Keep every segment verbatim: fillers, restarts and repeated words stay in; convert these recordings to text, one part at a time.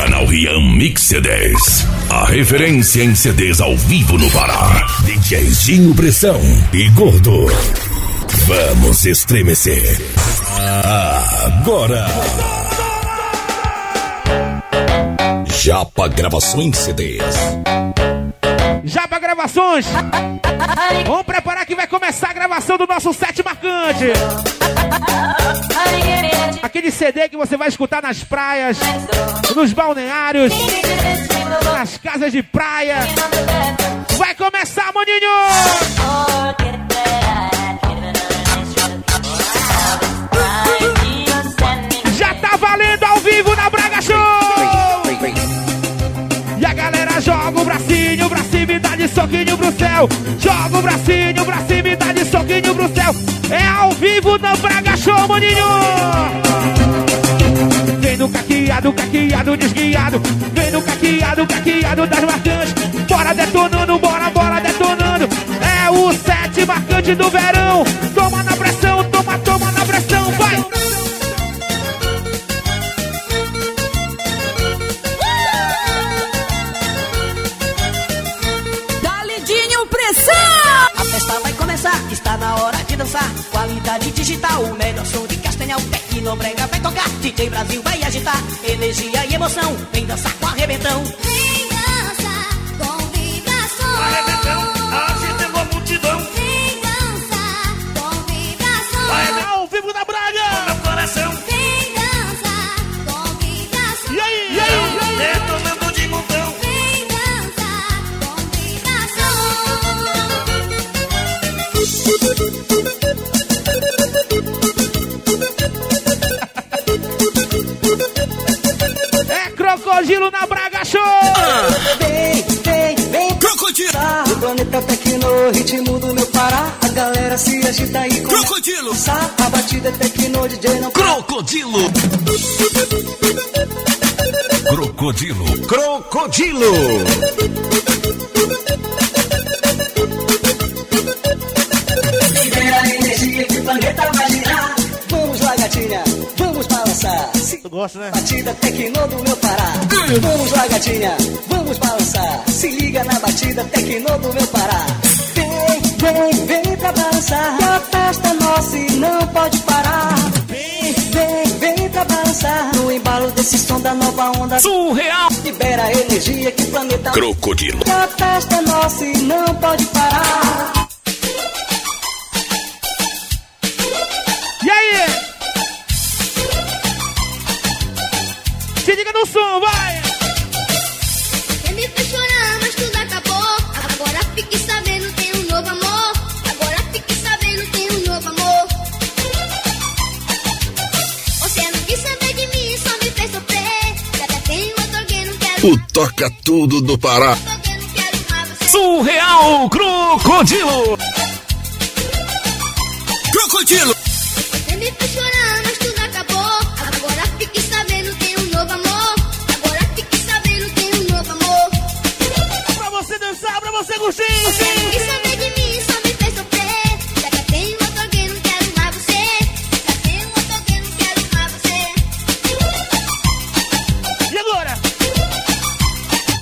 Canal Ryan Mix C Ds, a referência em C Ds ao vivo no Pará. D J Dinho Pressão e Gordo. Vamos estremecer agora. Japa Gravações C Ds. Japa Gravações. Vamos preparar que vai começar a gravação do nosso set marcante. Aquele C D que você vai escutar nas praias, nos balneários, nas casas de praia. Vai começar, maninho! Já tá valendo ao vivo na Braga Show! E a galera joga o bracinho pra cima e dá de soquinho pro céu. Joga o bracinho pra cima e dá de soquinho pro céu. É ao vivo na Braga Show, maninho! Vem no caqueado, caqueado, desguiado. Vem no caqueado, caqueado das marcantes. Bora detonando, bora, bora detonando. É o set marcante do verão. Toma na pressão, toma, toma na pressão, vai! Está na hora de dançar, qualidade digital, o melhor som de Castanhal, Tecnobrega vai tocar, D J Brasil vai agitar, energia e emoção, vem dançar com arrebentão. Vem dançar com vibração, arrebentão, agitando a multidão. Vem dançar com vibração, arrebentão, ao vivo da Braga, com meu coração. Vem dançar com vibração, e aí, e aí, e aí, detonando de montão. Vem dançar com vibração. É Crocodilo na Braga Show! Vem, vem, vem, Crocodilo! O planeta tecno, ritmo do meu Pará. A galera se agita e começa. Crocodilo! A batida é tecno, D J não. Crocodilo! Crocodilo! Crocodilo! Planeta vai girar. Vamos lá, gatinha, vamos balançar. Tu gosta, né? Batida tecno do meu Pará. Vamos lá, gatinha, vamos balançar. Se liga na batida tecno do meu Pará. Vem, vem, vem pra balançar. A festa é nossa e não pode parar. Vem, vem, vem pra balançar. No embalo desse som da nova onda surreal, libera a energia que o planeta Crocodilo. A festa é nossa e não pode parar. Se liga no som, vai! Quem me fez chorar, mas tudo acabou. Agora fique sabendo, tem um novo amor. Agora fique sabendo, tem um novo amor. Você não quis saber de mim, só me fez sofrer. Já até tem um outro que não quero. O toca tudo do Pará. Surreal Crocodilo! Crocodilo! Você me fez chorar, mas tudo acabou. Agora fique sabendo, tem um novo amor. Agora fique sabendo, tem um novo amor. Pra você dançar, pra você curtir. Você não quis saber de mim, só me fez sofrer. Já que tem um outro alguém, não quero mais você. Já tem um outro alguém, não quero mais você. E agora?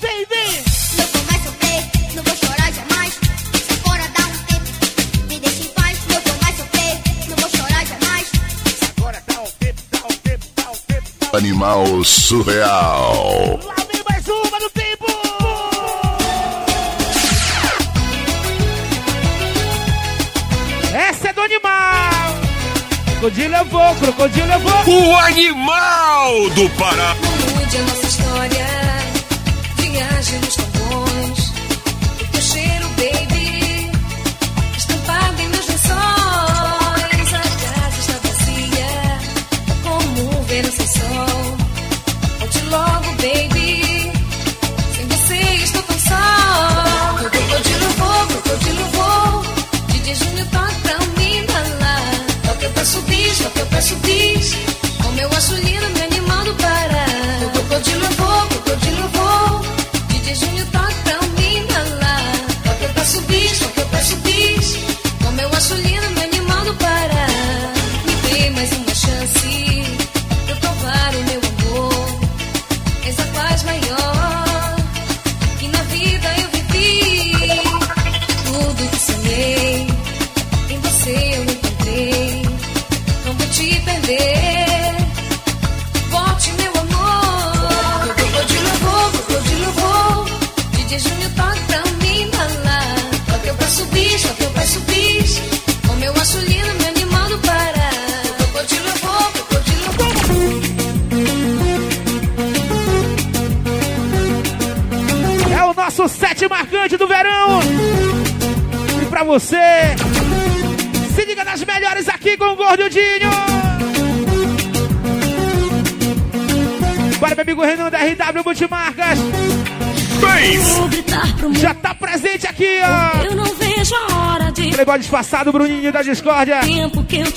Vem, vem! Não vou mais sofrer, não vou chorar jamais. Se agora dá um tempo, me deixa em paz. Não vou mais sofrer, não vou chorar jamais. Se agora dá um tempo, dá um tempo, dá um tempo. Animal surreal. Lá vem mais uma do tempo. Essa é do animal. Crocodilo eu vou, crocodilo eu vou. O animal do Pará. Não mude a nossa história. Viagem nos tampões. O teu cheiro, baby, estampado em meus lençóis. A casa está vazia, como um verão sem sol. Volte logo, baby, sem você estou tão só. Eu crocodilo vou, crocodilo vou. D J Júnior toca um Mimalá. Toca o passo bis, toca o passo bis. Como eu acho lindo, me animando para. Eu crocodilo vou, crocodilo vou. D J Júnior toca um Mimalá. Toca o passo bis, toca o passo bis. Como eu acho lindo, me animando para. Me dê mais uma chance. Eu provar o meu amor. Essa paz nosso set marcante do verão. E pra você, se liga nas melhores aqui com o Gordudinho. Bora, meu amigo Renan da R W Multimarcas. Já tá presente aqui, ó. Eu não vejo a hora de. Playboy disfarçado, Bruninho da Discórdia.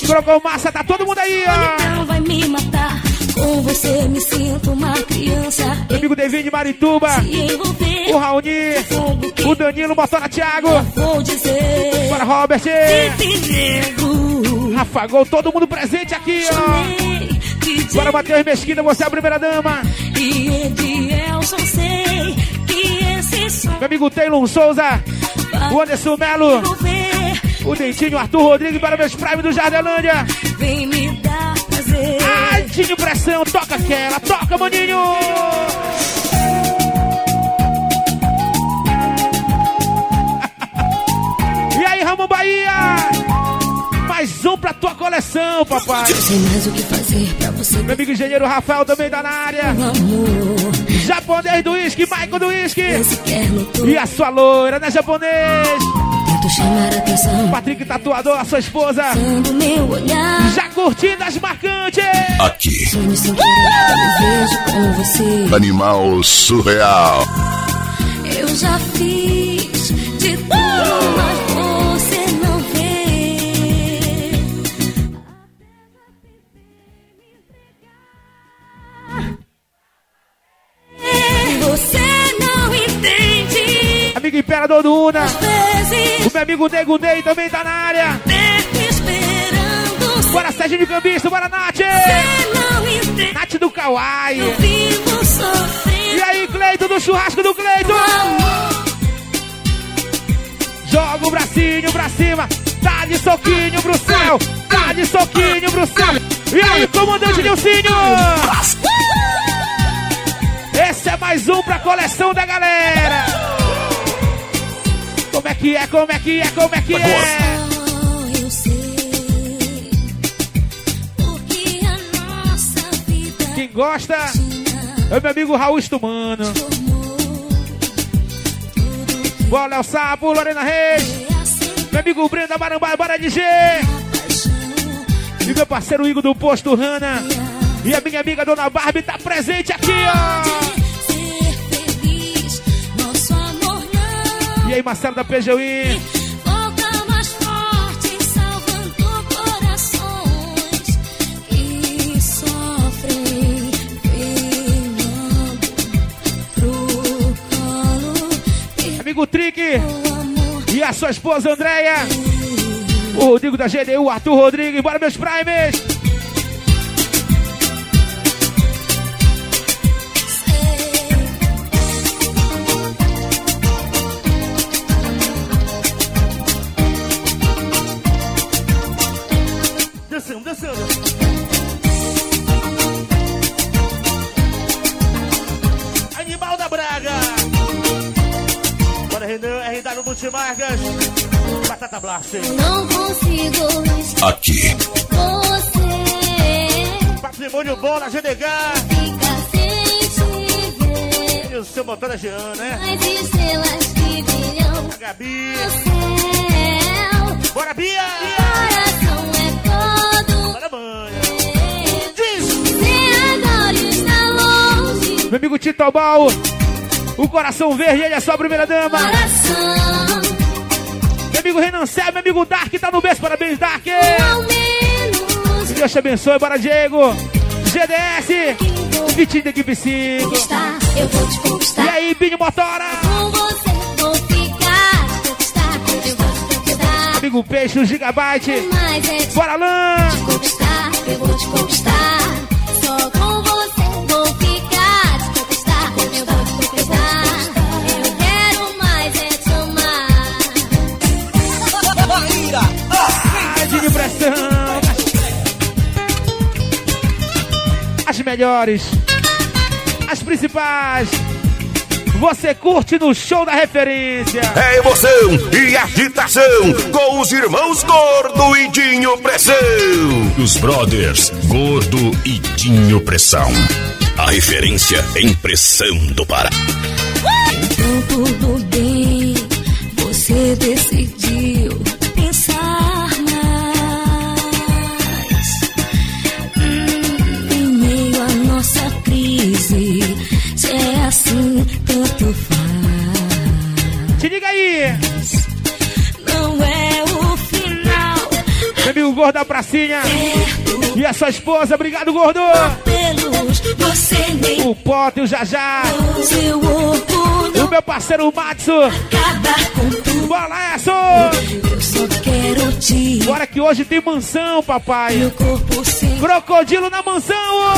Crocou massa, tá todo mundo aí, ó. Vai me matar. Com você me sinto uma criança. Meu amigo Devine de Marituba. O Raoni. O Danilo, Motora Thiago. Bora, Robert. Rafa Gol, todo mundo presente aqui, ó. Bora, Matheus Mesquita, você é a primeira dama. Meu amigo Taylor Souza, o Anderson Melo, o Dentinho, o Arthur Rodrigues, para meus prime do Jardelândia. Vem me dar prazer. Ai, Dinho Pressão, toca aquela, toca, maninho. E aí, Ramon Bahia. Mais um pra tua coleção, papai. Mais o que fazer pra você. Meu amigo engenheiro Rafael também tá na área. Japonês do uísque, Michael do uísque. E a sua loira, né, japonês? Tento chamar a atenção. Patrick Tatuador, a sua esposa. Meu olhar. Já curtindo as marcantes. Aqui. Uh! Animal surreal. Eu já fiz de tudo, mas. Amigo Imperador do Una. O meu amigo Nego Ney também tá na área. Bora, Sérgio de Cambista, bora, Nath. Nath do Kawaii. E aí, Cleito do Churrasco do Cleito. Joga o bracinho pra cima. Dá de soquinho pro céu. Dá de soquinho pro céu. E aí, comandante Nilcinho. Esse é mais um pra coleção da galera. Como é que é, como é que é, como é que é? Só eu sei, porque a nossa vida. Quem gosta é o meu amigo Raul Estumano. Boa, Léo Sapo, Lorena Reis. Meu amigo Brenda Marambá, bora de G. E meu parceiro Igor do Posto Rana. E a minha amiga Dona Barbie tá presente aqui, ó. Ser feliz, nosso amor não. E aí, Marcelo da P G U I. Volta mais forte, salvando corações que sofrem, penando pro colo. Amigo Trick e a sua esposa Andréia. O Rodrigo da G D U, Arthur Rodrigues. Bora, meus primes. Animal da Braga. Bora, Renan, R W Multimarcas. Batata Blast. Não consigo esquecer. Aqui. Você. Patrimônio bom na G D H. Fica sem te ver. E o seu motor da Jean, né? As estrelas que brilham. A Gabi. O céu. Bora, Bia. Coração é bom. Meu amigo Tito Albal, o coração verde, ele é só a primeira dama. Coração. Meu amigo Renan Céu, meu amigo Dark, tá no beijo, parabéns, Dark. Que Deus te abençoe, bora, Diego. G D S, Vitinho da Equipe cinco. Eu vou te conquistar. E aí, Binho Motora. Com você vou ficar, conquistar, eu vou te conquistar. Amigo Peixe, o Gigabyte. É bora, Lan. Eu vou te conquistar, eu vou te conquistar. Só com você vou ficar. As melhores, as principais, você curte no show da referência. É emoção e agitação com os irmãos Gordo e Dinho Pressão. Os brothers Gordo e Dinho Pressão. A referência em pressão do Pará. Uh! com tudo bem. Você decidiu pensar mais. Hum, em meio à nossa crise, se é assim, tanto faz. Te liga aí! Não é o final. Meu amigo Gordo da Pracinha. Certo. E a sua esposa, obrigado, Gordo! Você nem o Pote, o Jajá, o meu parceiro o Matsu. Bola essa! Eu só quero te. Bora que hoje tem mansão, papai. Meu corpo sem... Crocodilo na mansão! Oh!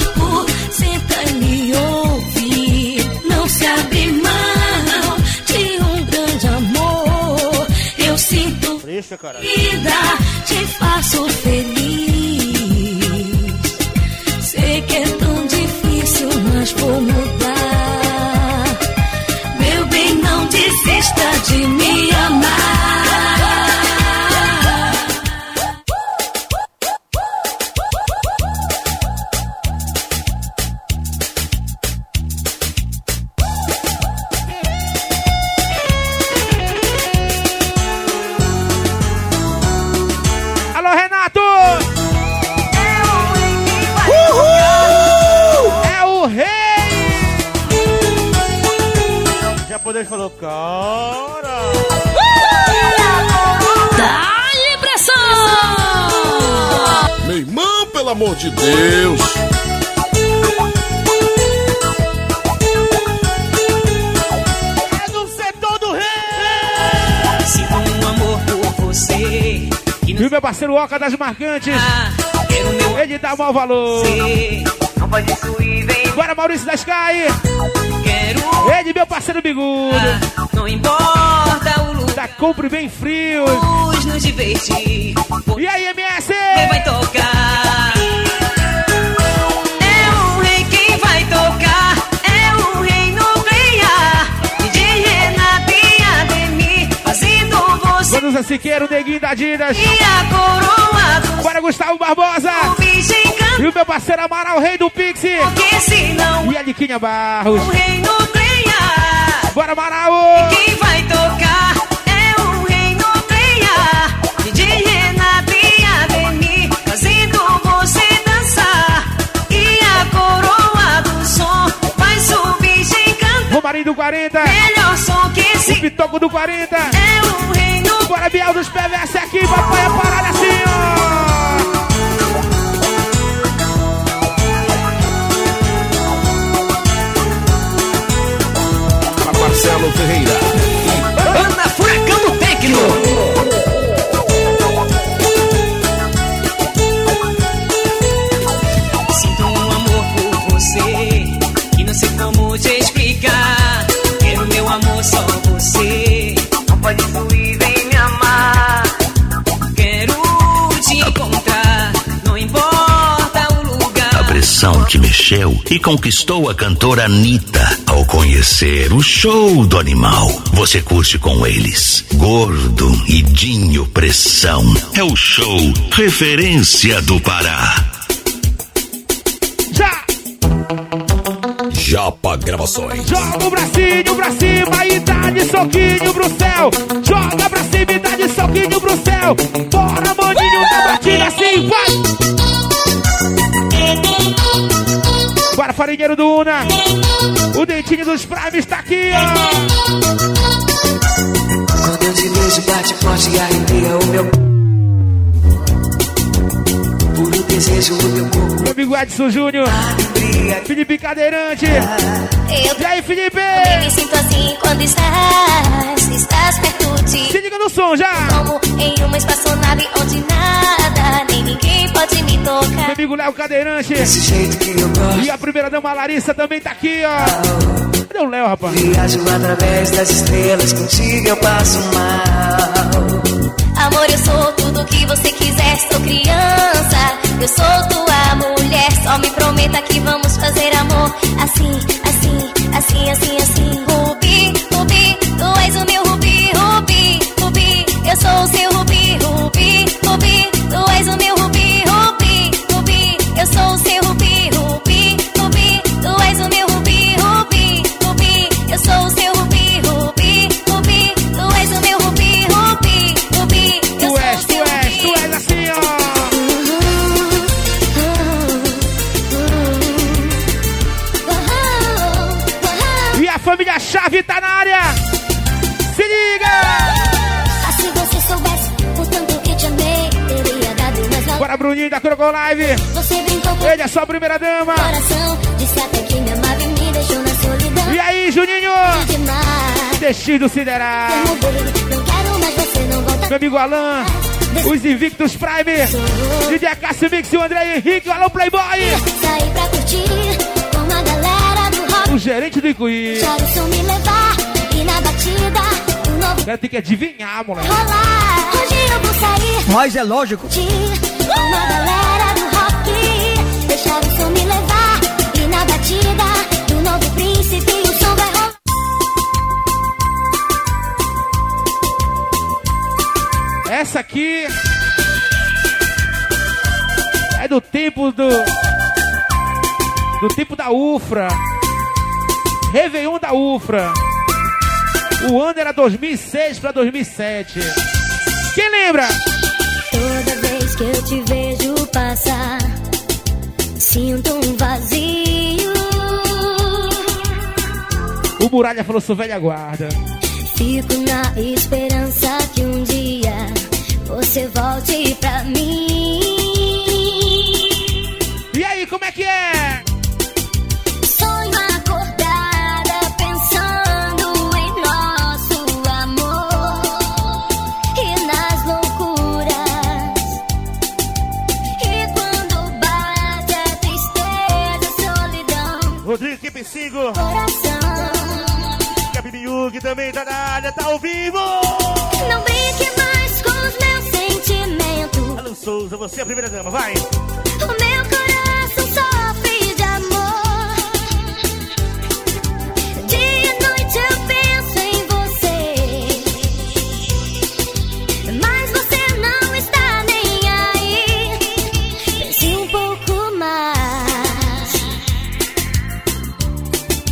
Meu corpo, senta e me ouve. Não se abre mão de um grande amor. Eu sinto Deixa, vida, te faço feliz. Sei que é tão difícil, mas vou mudar. Meu bem, não desista de me amar. Alô, Renato! Ele falou, cara. Dá-lhe pressão! Meu irmão, pelo amor de Deus! É do setor do rei! Sinto um amor por você. E o meu parceiro Oca das Marcantes. Ah, ele dá mau valor. Você não pode excluir, vem. Bora, Maurício da Sky! Ele, meu parceiro Bigudo. Ah, não importa o lugar. Tá compre bem frio. Nos divertir. E aí, M S? Quem vai tocar? É o rei quem vai tocar. É o rei no ganhar. E de Renatinha de mim, fazendo você. Todos a Siqueiro, Neguinho da Adidas. E a coroa do... Bora, Gustavo Barbosa. O e o meu parceiro Amaral, o rei do Pixie. Porque senão... E a Liquinha Barros. O rei no... Bora, Maraú! E quem vai tocar é o rei no playar. E de Renatinha vem me fazendo você dançar. E a coroa do som vai subir de cantar. O marido do quarenta. Melhor som que esse. O pitoco do quarenta. É o rei no... Bora, Biel dos P V S aqui. Papai, a parada assim, ó. Marcelo Ferreira. Ana Furacão do Tecno. Sinto um amor por você e não sei como te explicar. Quero meu amor só você. Não pode fluir, vem me amar. Quero te encontrar. Não importa o lugar. A pressão te mexeu e conquistou a cantora Anitta. Ao conhecer o show do animal, você curte com eles. Gordo e Dinho Pressão. É o show referência do Pará. Já! Japa Gravações. Joga o bracinho pra cima e dá de soquinho pro céu. Joga pra cima e dá de soquinho pro céu. Bora, maninho, uh! Tá batida assim, vai! Bora, farinheiro do Una. O dentinho dos Prime está aqui, ó. Quando eu te vejo, bate forte e arrepia o meu. Puro desejo do meu corpo. Meu amigo Edson Júnior. Felipe Cadeirante. Eu e aí, Felipe? Eu me sinto assim quando estás, estás perto de. Se liga no som já. Como em uma espaçonave onde nada, nem ninguém pode me tocar. Meu amigo Léo Cadeirante. Desse jeito que eu gosto. E a primeira dama Larissa também tá aqui, ó. Cadê o Léo, rapaz? Viajo através das estrelas, contigo eu passo mal. Amor, eu sou tudo que você quiser, sou criança. Eu sou tua mulher, só me prometa que vamos fazer amor. Assim, assim, assim, assim, assim. Rubi, Rubi, tu és o meu Rubi, Rubi, Rubi. Eu sou o seu Rubi, Rubi, Rubi. Tu és o meu Rubi, Rubi, Rubi. Eu sou o seu Rubi, Rubi, Rubi. Tu és o meu Rubi, Rubi, Rubi. Eu sou o seu Rubi. família Chave tá na área. Se liga! Ah, se você soubesse o tanto que te amei, teria dado mais valor. Bora, Bruninho da Kroko Live. Você brincou com ele, é sua primeira dama. Coração, disse até que me amava e me deixou na solidão. E aí, Juninho? Destino sideral. Como bem, não quero mais você, não volta. Meu amigo Alan. Os Invictus Prime, D J Cássio Mix e o André Henrique, alô Playboy! Saí pra curtir com a galera do rock. O gerente do Icuí. Quero o som me levar e na batida um novo. Cara, tem que adivinhar, moleque. Rolar, hoje eu vou sair. Mas é lógico. Com a galera do rock. Deixar o som me levar e na batida do novo príncipe o som vai rolar. Essa aqui é do tempo do do tempo da UFRA, Réveillon da UFRA. O ano era dois mil e seis pra dois mil e sete. Quem lembra? Toda vez que eu te vejo passar, sinto um vazio. O Muralha falou: sou velha guarda. Fico na esperança que um dia você volte pra mim. E aí, como é que é? Sonho acordada pensando em nosso amor e nas loucuras. E quando bate a tristeza, solidão. Rodrigo, que psico. Que também tá na área, tá ao vivo. Não brinque mais com os meus sentimentos. Alô Souza, você é a primeira dama, vai. O meu coração sofre de amor. Dia e noite eu penso em você, mas você não está nem aí. Pense um pouco mais.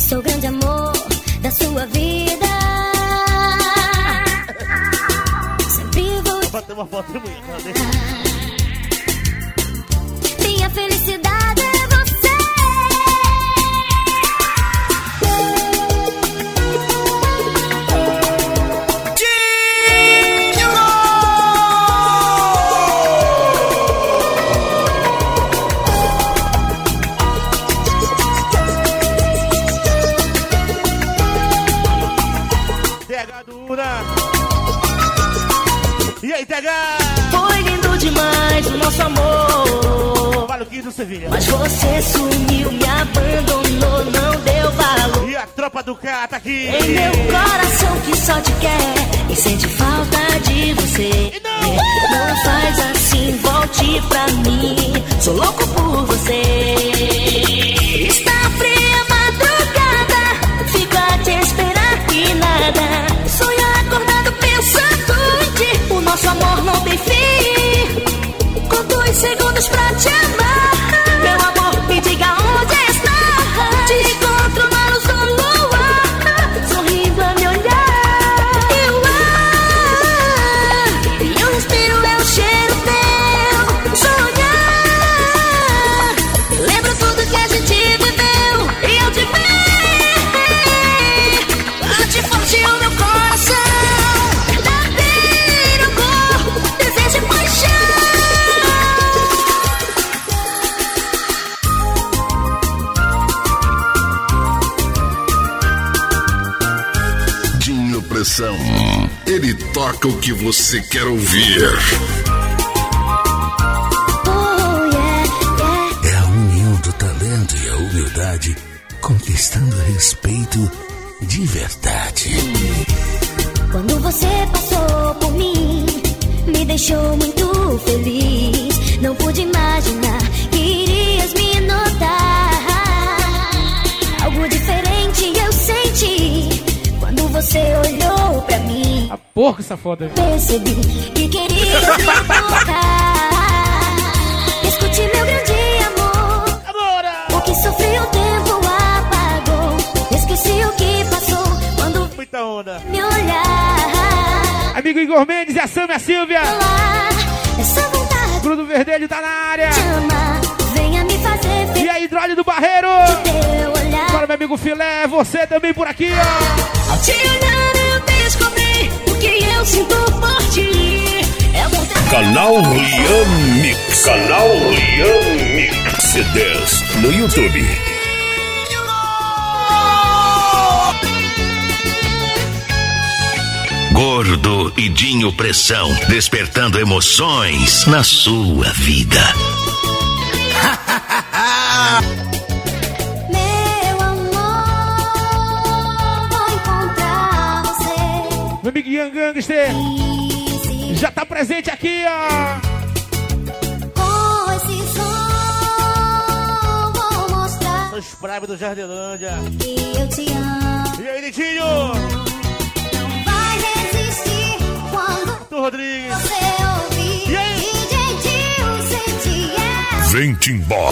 Sou grande amor da sua vida. Uma foto muito, minha felicidade é você. Dinho! Pega dura. E aí, T H? Foi lindo demais o nosso amor. Maluquinho do Sevilha. Mas você sumiu, me abandonou, não deu valor. E a tropa do K tá aqui. Em meu coração que só te quer e sente falta de você. Não. Não faz assim, volte pra mim. Sou louco por você. Está fria a madrugada, fico a te esperar que nada. Sonho acordado pensando. O nosso amor não tem fim. Com dois segundos pra te amar. Meu amor, me diga onde está. Te encontro na luz do luar, sorrindo a me olhar. E o ar, e eu respiro é o cheiro teu. Sonhar, lembro tudo que a gente viveu. E eu te vi, bate forte o meu coração. Dinho Pressão, ele toca o que você quer ouvir. Oh, yeah, yeah. É a união do talento e a humildade, conquistando respeito de verdade. Quando você passou por mim, me deixou muito feliz. Não pude imaginar que irias me notar. Algo diferente eu senti quando você olhou pra mim. A porca essa foda. Percebi que querias me tocar. Escute meu grande amor. Agora. O que sofri o tempo apagou. Esqueci o que passou quando muita onda. Me olhar. Amigo Igor Mendes e a Sam e a Silvia. Olá, essa vontade. Bruno Verdelho tá na área. Chama, venha me fazer. E aí, Hidrólio do Barreiro. Bora, meu amigo Filé, você também por aqui, ó. Ao te olhar eu descobri o que eu sinto por ti. Canal Ryan Mix. Canal Ryan Mix C dez no YouTube. Gordo e Dinho Pressão, despertando emoções na sua vida. Meu amor, vou encontrar você. Meu amigo Ian Gangster já tá presente aqui, ó. Com esse som vou mostrar os praves do Jardelândia. Que eu te amo. E aí, Nitinho? Não vai resistir quando tu, Rodrigues, você ouvir. E aí? E gentil, senti eu. Vem Timbó.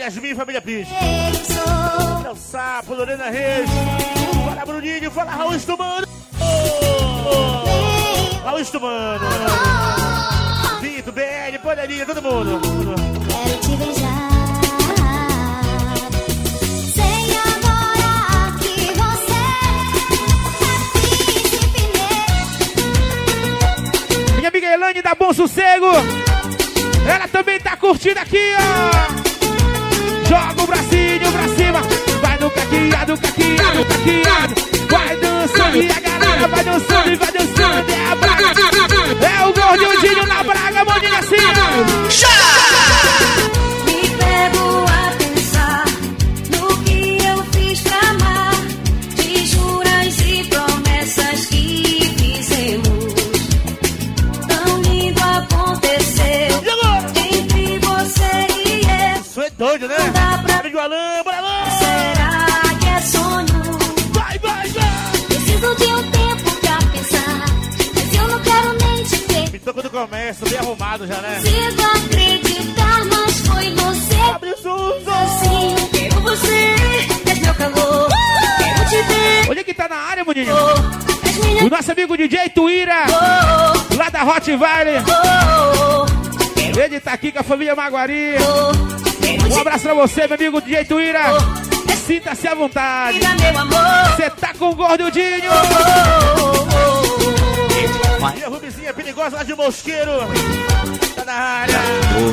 Jasmin, família Pires. É o Sapo, Lorena Reis. Fala, Bruninho. Fala, Raul Estumano. Oh, oh. Raul Estumano. Vito, B L, Panelinha, todo mundo. Quero te beijar. Sem agora que você é. Minha amiga Elane da Bom Sossego. Ela também tá curtindo aqui, ó. Joga o bracinho pra cima, vai no caqueado, caqueado, caqueado. Vai dançando e a galera vai dançando e vai dançando. É a Braga, é o Gordinho na Braga, mão de assim. Chá! Me pego a pensar no que eu fiz pra amar, de juras e promessas que fizemos. Tão lindo aconteceu entre você e doido, né? Amigo Alan, bora lá! Será que é sonho? Vai, vai, vai! Preciso de um tempo pra pensar, mas eu não quero nem te ver. Pintou quando começa, bem arrumado já, né? Preciso acreditar, mas foi você. Abre os olhos! Assim, quero você, és meu calor, quero te ver. Olha quem tá na área, Boninho! Oh, minha... O nosso amigo D J Tuíra, oh, oh, lá da Hot Valley. Oh, oh, ele tá aqui com a família Maguari. Oh, um abraço pra você, meu amigo D J Tuíra. Oh, sinta-se à vontade. Você tá com o Gordudinho. Oh, oh, oh, oh. E a Rubizinha perigosa lá de Mosqueiro. Tá na área. Oh,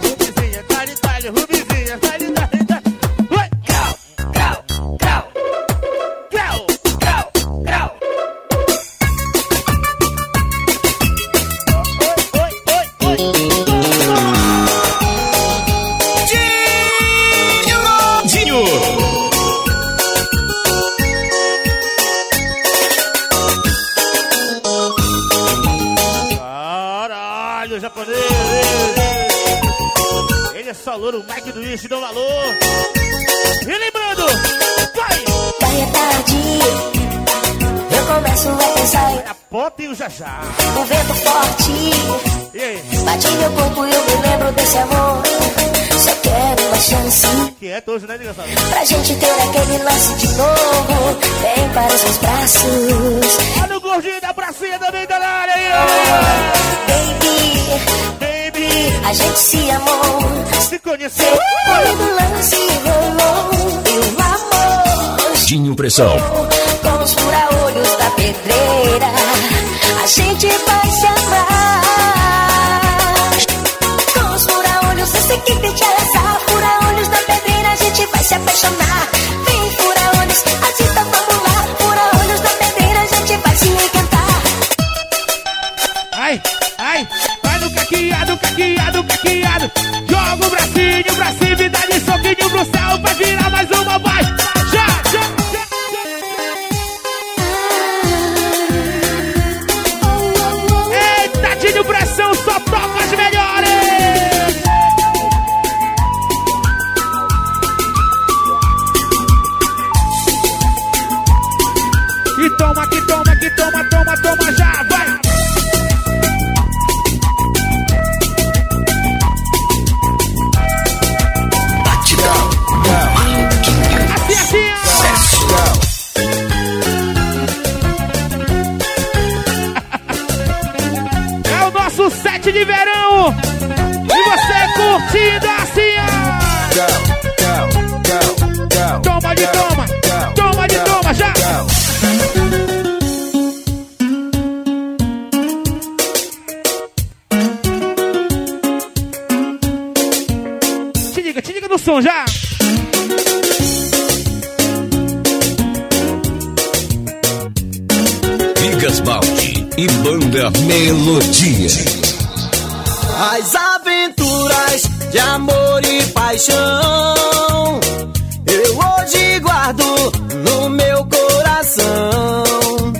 Rubizinha, tá de talho. Rubizinha, tá de talho. Oi! Crau, crau, crau. Crau, crau, crau. Caralho, japonês. Ele é só louro, o Mike do Ishi dá um valor. E lembrando, vai! Daí é tarde, eu começo a pensar. A Pop e o Jajá. O vento forte. Bati meu corpo e eu me lembro desse amor. Só quero uma chance. Que é tojo, né, ligação? Pra gente ter aquele lance de novo. Vem para os seus braços. Olha o gordinho da pracinha também, galera. Baby, baby, a gente se amou. Se conheceu. Foi do lance rolou. E o amor. Dinho Pressão. Com os fura-olhos da pedreira. A gente vai se amar. Eu sei que pedi essa, fura-olhos da pedreira, a gente vai se apaixonar. Vem, fura-olhos, assista, vamos lá. Fura-olhos da pedreira, a gente vai se encantar. Ai, ai, vai no caqueado, caqueado, caqueado. Joga o bracinho pra cima e dá de soquinho pro céu. Vai virar mais uma, vai. Já, já, já. Eita, Dinho Pressão, só toca as melhores. Toma, que toma, que toma, toma, toma, já vai. batida assim, ó. Toma de toma, toma de toma, já. Te liga, te liga no som, já. Migas Balde e Banda Melodia. As aventuras de amor e paixão eu hoje guardo no meu coração.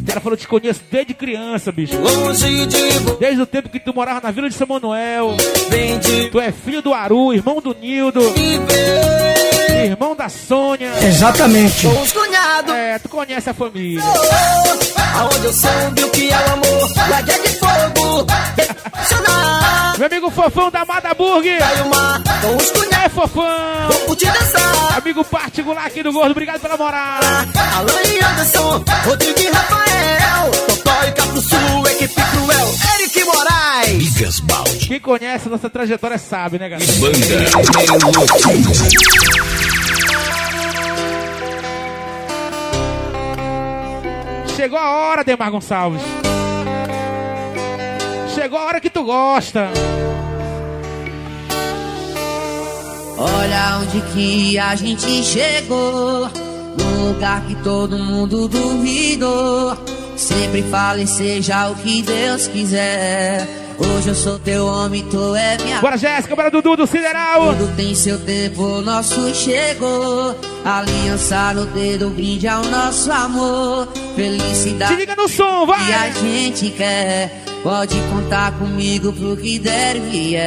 O cara falou, te conheço desde criança, bicho. Longe de... Desde o tempo que tu morava na Vila de São Manuel. De... Tu é filho do Aru, irmão do Nildo. Vem... Irmão da Sônia. Exatamente. Os cunhados. É, tu conhece a família. Aonde eu soube o que é o amor, lagueia de fogo. Meu amigo Fofão da Amada Burger. É, Fofão. Vou curtir dançar. Amigo particular aqui do Gordo, obrigado pela moral. Alan e Anderson, Rodrigo e Rafael, Totó e Capo Sul, equipe cruel, Eric Moraes. Migas Balde. Quem conhece a nossa trajetória sabe, né, galera? Banda. Chegou a hora, Demar Gonçalves. Chegou a hora que tu gosta. Olha onde que a gente chegou, lugar que todo mundo duvidou. Sempre falem, seja o que Deus quiser. Hoje eu sou teu homem, tu é minha. Bora, Jéssica, bora, Dudu do Sideral. Tudo tem seu tempo, o nosso chegou. Aliança no dedo, brinde ao nosso amor. Felicidade. Se liga no som, vai. E a gente quer. Pode contar comigo pro que der e vier.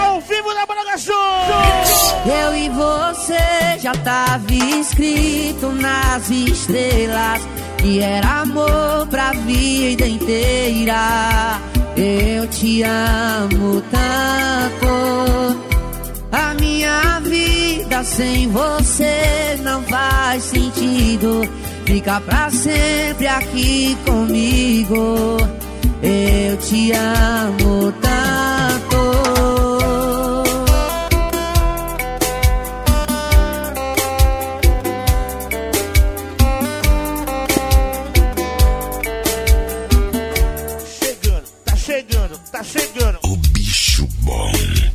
Ao vivo na Braga Show! Eu e você já tava escrito nas estrelas que era amor pra vida inteira. Eu te amo tanto. A minha vida sem você não faz sentido. Fica pra sempre aqui comigo. Eu te amo tanto. Chegando, tá chegando, tá chegando. O bicho bom,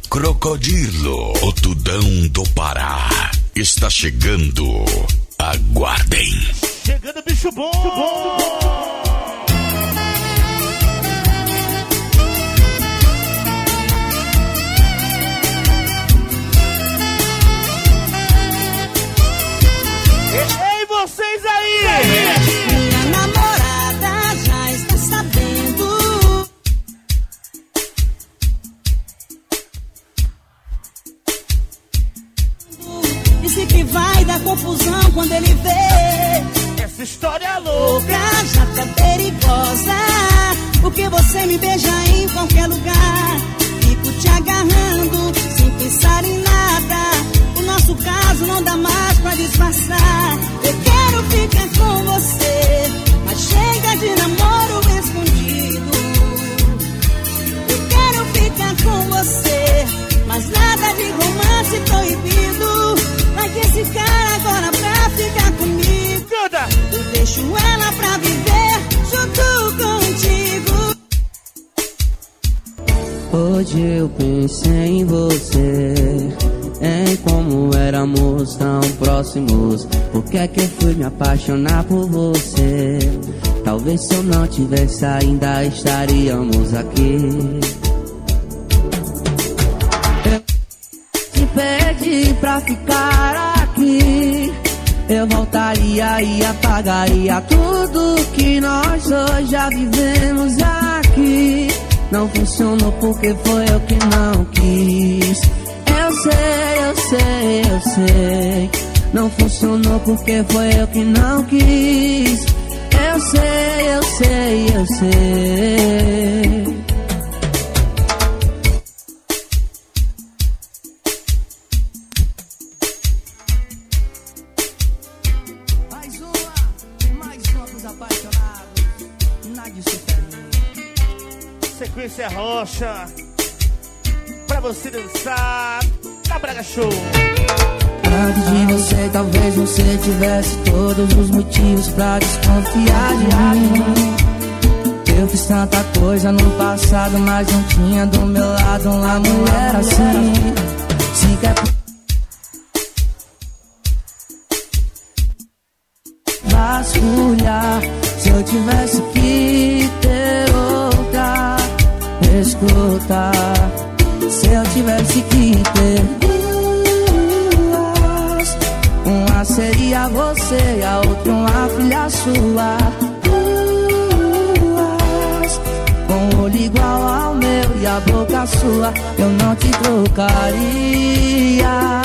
Crocodilo, o tudão do Pará, está chegando. Aguardem. Chegando, bicho bom. Bicho bom. Ei, vocês aí! Minha namorada já está sabendo. Disse que vai dar confusão quando ele vê. Essa história louca, chata, perigosa. Porque você me beija em qualquer lugar. Fico te agarrando, sem pensar em nada. O nosso caso não dá mais pra disfarçar. Eu quero ficar com você, mas chega de namoro escondido. Eu quero ficar com você, mas nada de romance proibido. Vai que esse cara agora pra ficar comigo. Eu deixo ela pra viver junto contigo. Hoje eu pensei em você, em como éramos tão próximos. Por que é que eu fui me apaixonar por você? Talvez se eu não tivesse ainda estaríamos aqui. Eu te pedi pra ficar aqui. Eu voltaria e apagaria tudo que nós hoje já vivemos aqui. Não funcionou porque foi eu que não quis. Eu sei, eu sei, eu sei. Não funcionou porque foi eu que não quis. Eu sei, eu sei, eu sei. sequência rocha pra você dançar na Braga Show. Antes de você, talvez você tivesse todos os motivos pra desconfiar de mim. Eu fiz tanta coisa no passado, mas não tinha do meu lado uma mulher assim. Se quer vasculhar, se eu tivesse que ter outra, escuta, se eu tivesse que ter duas, uma seria você e a outra uma filha sua, duas, com o olho igual ao meu e a boca sua, eu não te trocaria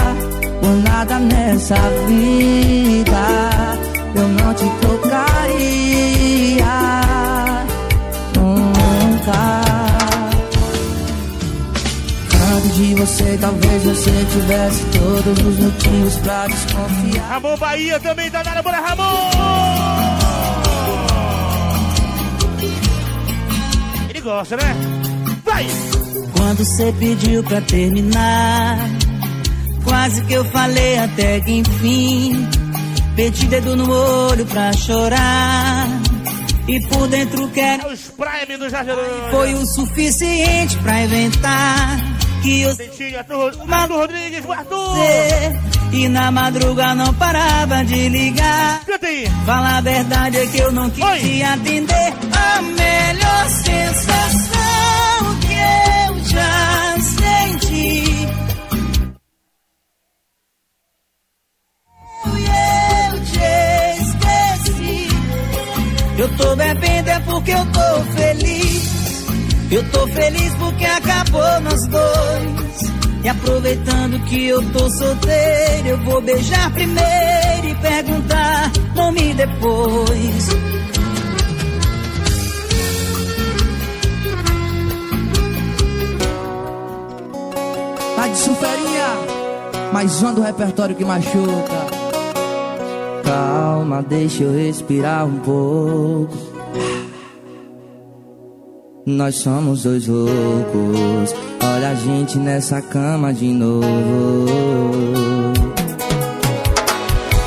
por nada nessa vida. Eu não te trocaria nunca. Antes de você, talvez você tivesse todos os motivos pra desconfiar. Ramon Bahia também tá na bola, Ramon! Ele gosta, né? Vai! Quando você pediu pra terminar, quase que eu falei até que enfim. Meti dedo no olho pra chorar e por dentro quero. Os prime do Jardim foi o suficiente pra inventar que eu sentia tudo. Mano Rodrigues, Arthur. E na madruga não parava de ligar. Canta aí. Fala a verdade é que eu não quis te atender. A melhor sensação que eu já senti. Eu tô bebendo é porque eu tô feliz. Eu tô feliz porque acabou nós dois. E aproveitando que eu tô solteiro, eu vou beijar primeiro e perguntar nome depois. Tá de suferinha, mais um do repertório que machuca. Calma, deixa eu respirar um pouco. Nós somos dois loucos. Olha a gente nessa cama de novo.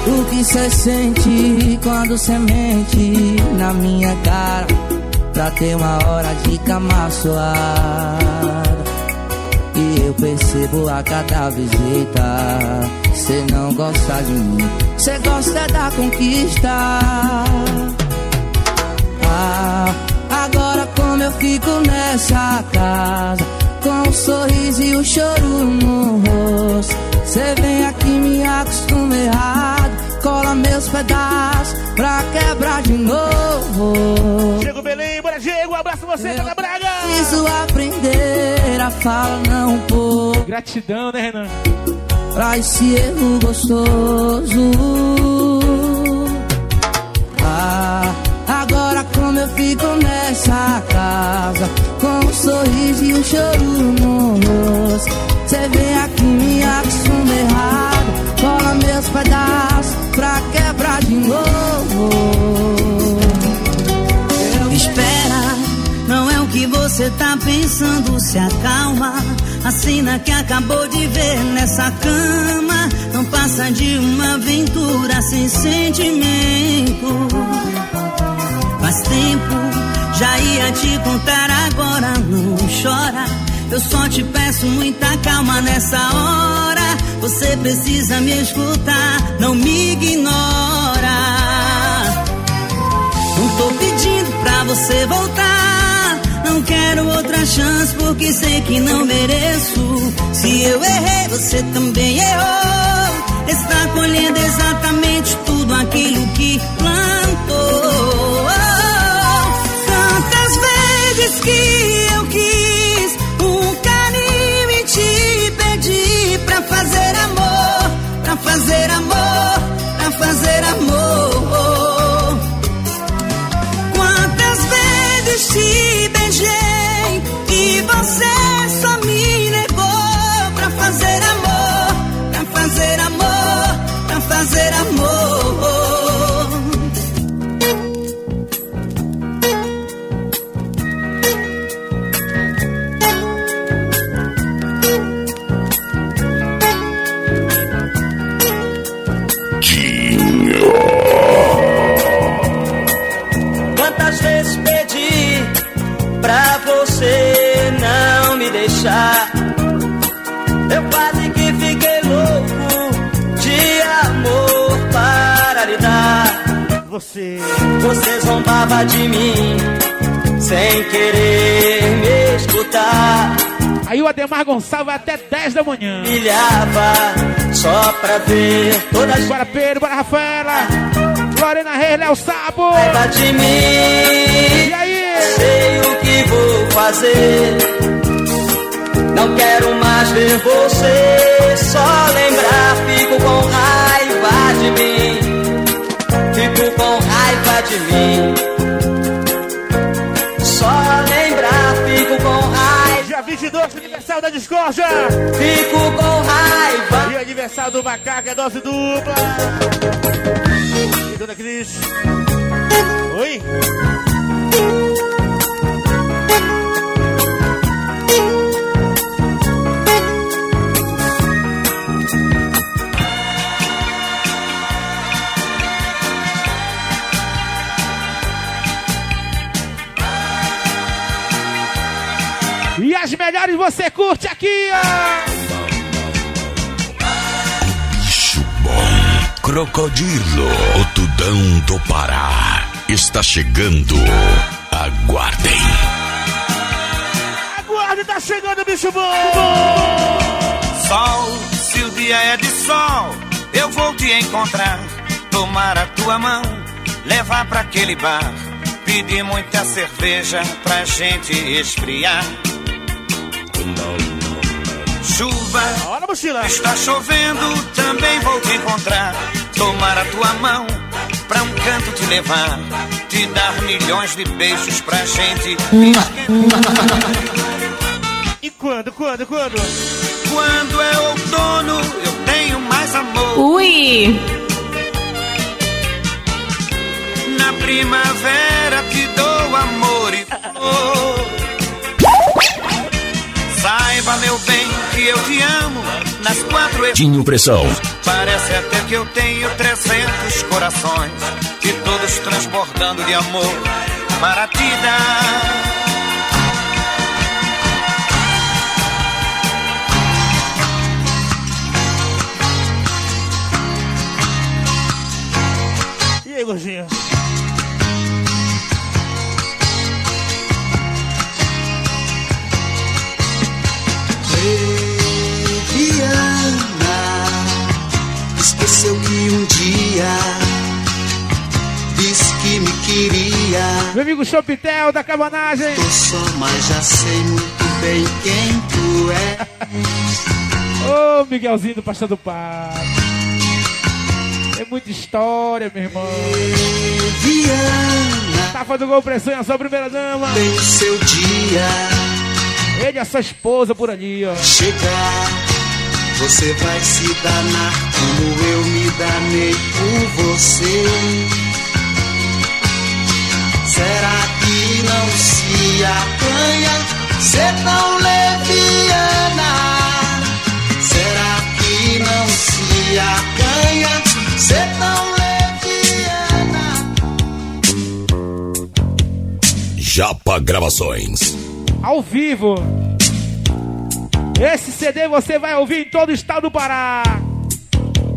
O que cê sente quando cê mente na minha cara pra ter uma hora de cama suada? E eu percebo a cada visita, cê não gosta de mim, cê gosta da conquista. Ah, agora como eu fico nessa casa, com o sorriso e o choro no rosto. Cê vem aqui me acostuma errado, cola meus pedaços pra quebrar de novo. Chego Belém, bora Diego, abraço você, tá na Braga. Preciso aprender a falar não por gratidão, né, Renan? Pra esse erro gostoso. Ah, agora como eu fico nessa casa, com o sorriso e o choro no rosto. Cê vem aqui me acostuma errado, cola meus pedaços pra quebrar de novo. Eu espera, não é o que você tá pensando, se acalma. A cena que acabou de ver nessa cama não passa de uma aventura sem sentimento. Faz tempo, já ia te contar agora, não chora. Eu só te peço muita calma nessa hora. Você precisa me escutar, não me ignora. Não tô pedindo pra você voltar. Não quero outra chance porque sei que não mereço. Se eu errei, você também errou. Está colhendo exatamente tudo aquilo que plantou. Tantas vezes que eu quis um carinho e te pedi pra fazer amor, pra fazer amor, pra fazer amor. Quantas vezes te e você só me levou pra fazer amor, pra fazer amor, pra fazer amor. você. Você zombava de mim sem querer me escutar. Aí o Ademar Gonçalves até dez da manhã. Milhava só pra ver todas. Bora Pedro, bora Rafaela, Lorena Reis, Léo Sabo. Raiva de mim. E aí? Sei o que vou fazer. Não quero mais ver você, só lembrar, fico com raiva de mim, fico com raiva de mim, só lembrar, fico com raiva. Dia vinte e dois, aniversário da discórdia, fico com raiva. E aniversário do macaco, é dose dupla. E dona Cris? Oi? E as melhores você curte aqui, ó! Bicho bom, Crocodilo, o tudão do Pará, está chegando, aguardem! Aguardem, tá chegando, bicho bom! Sol, se o dia é de sol, eu vou te encontrar, tomar a tua mão, levar pra aquele bar, pedir muita cerveja pra gente esfriar. Chuva, está chovendo, também vou te encontrar, tomar a tua mão, pra um canto te levar, te dar milhões de beijos pra gente. E quando, quando, quando? Quando é outono, eu tenho mais amor. Ui! Na primavera te dou amor e flor. Saiba, meu bem, que eu te amo. Nas quatro... Dinho Pressão. Parece até que eu tenho trezentos corações, e todos transbordando de amor para te dar. E aí, gordinho? Esqueceu que um dia disse que me queria. Meu amigo Chopitel da Cabanagem. Tô só, mas já sei muito bem quem tu é. Ô, Miguelzinho do Pastor do Pato. É muita história, meu irmão. Viana. Tava do Gol Pressão, é a sua primeira dama. Tem o seu dia. Ele e a sua esposa por ali, ó. Chegar, você vai se danar como eu me danei por você. Será que não se apanha ser tão leviana? Será que não se apanha ser tão leviana? Japa Gravações. Ao vivo. Esse C D você vai ouvir em todo o estado do Pará.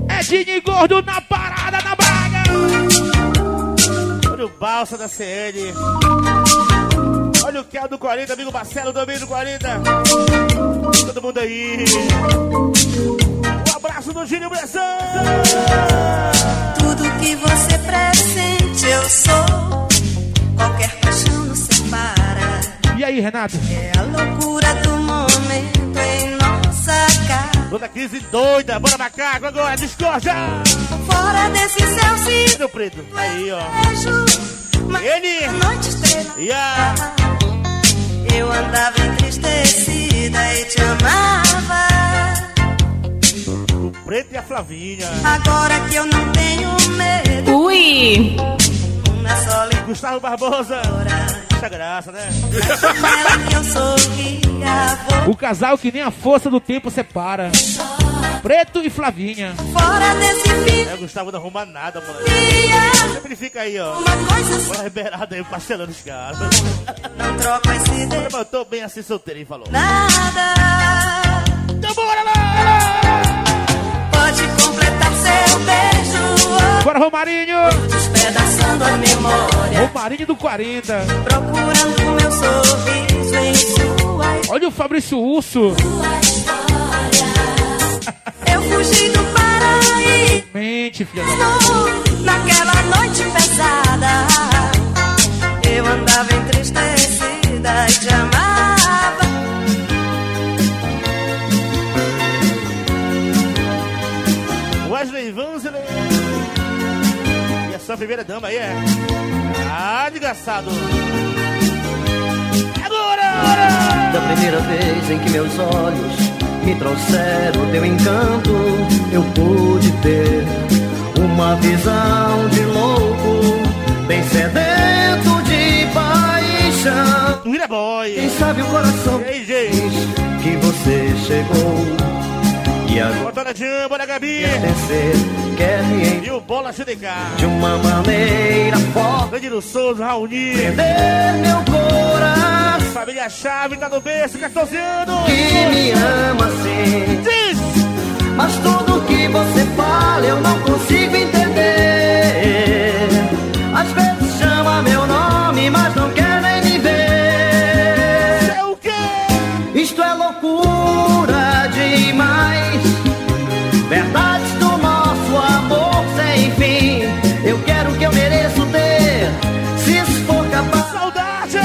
É Dinho e Gordo na parada, na Braga. Olha o Balsa da C N. Olha o Kel do quarenta, amigo Marcelo do amigo quarenta. Todo mundo aí. Um abraço do Dinho Pressão. Tudo que você presente eu sou. Qualquer paixão nos separa. E aí, Renato? É a loucura do momento em nossa casa. Toda crise doida, bora pra cá, agora discorda! Fora desse céu se... Meu preto, aí, ó. Ele! E a... Eu andava entristecida e te amava. O preto e a Flavinha. Agora que eu não tenho medo. Ui! Uma só... Gustavo Barbosa. Muita graça, né? O casal que nem a força do tempo separa. Preto e Flavinha. Fora desse fim. É, Gustavo não arruma nada, mano. Sempre fica aí, ó. Bora liberado aí, parcelando os caras. Não troca esse dedo. Mas eu tô bem assim solteiro, hein, falou. Nada. Então bora lá! Pode completar seu beijo. Bora, Romarinho! Despedaçando a memória. Romarinho do quarenta. Procurando o meu sorriso em sua. Olha o Fabrício Urso. Eu fugi do Paraí. Mente, filha. Naquela noite pesada, eu andava entristecida e te amava. Wesley Vanzeley. E a sua primeira dama aí é... Ah, desgraçado. Agora! Da primeira vez em que meus olhos me trouxeram teu encanto, eu pude ter uma visão de louco, bem sedento de paixão. Mira boy. Quem sabe o coração ei, que você chegou. E agora bora, bora, Jean, bora, Gabi. Quer descer, quer me e o bola chegar de uma maneira forte. Danilo Souza, Raoni. Prender meu coração. Família Chave, tá no berço, Castelciano. Que me ama sim. Diz! Mas tudo que você fala eu não consigo entender. Às vezes chama meu nome, mas não quer nem me ver. Isso é o quê? Isto é loucura demais. Verdades do nosso amor sem fim. Eu quero o que eu mereço ter. Se isso for capaz. Saudade!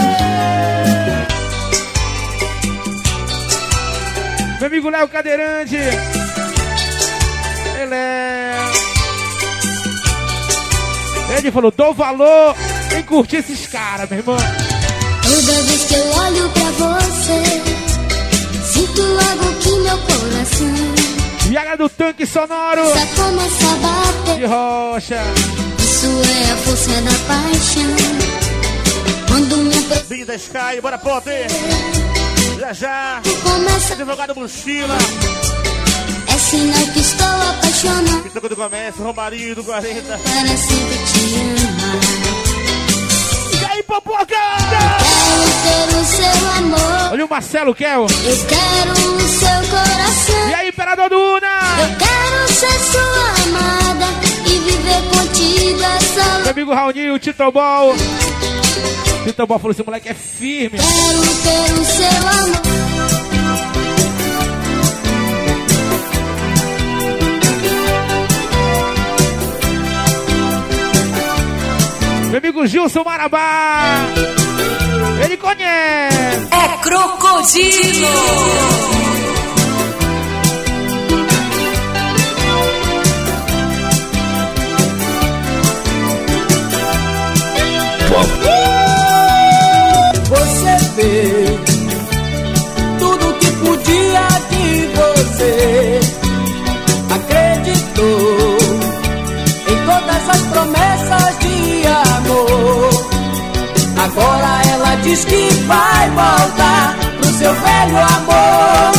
Meu amigo Léo Cadeirante. Ele é... Ele falou, dou valor em curtir esses caras, meu irmão. Toda vez que eu olho pra você, sinto logo que meu coração. Viaga do tanque sonoro. Só começa a bater de rocha. Isso é a força da paixão. Quando me apresenta Big da Sky, bora pop. Já já, advogado mochila. É sinal que estou apaixonado. Pintou quando começa, Romarinho do quarenta. Para sempre te amar. E aí, Popoca? Quero ter o seu amor. Olha o Marcelo Kel. Eu quero o seu coração. E aí, Imperador Duna? Eu quero ser sua amada e viver contigo essa. Meu amigo Raoninho, Tito Ball. Então, bom, falou, esse moleque é firme. Quero ter o seu amor. Meu amigo Gilson Marabá. Ele conhece. É Crocodilo. Bom. Tudo que podia de você, acreditou em todas as promessas de amor. Agora ela diz que vai voltar pro seu velho amor,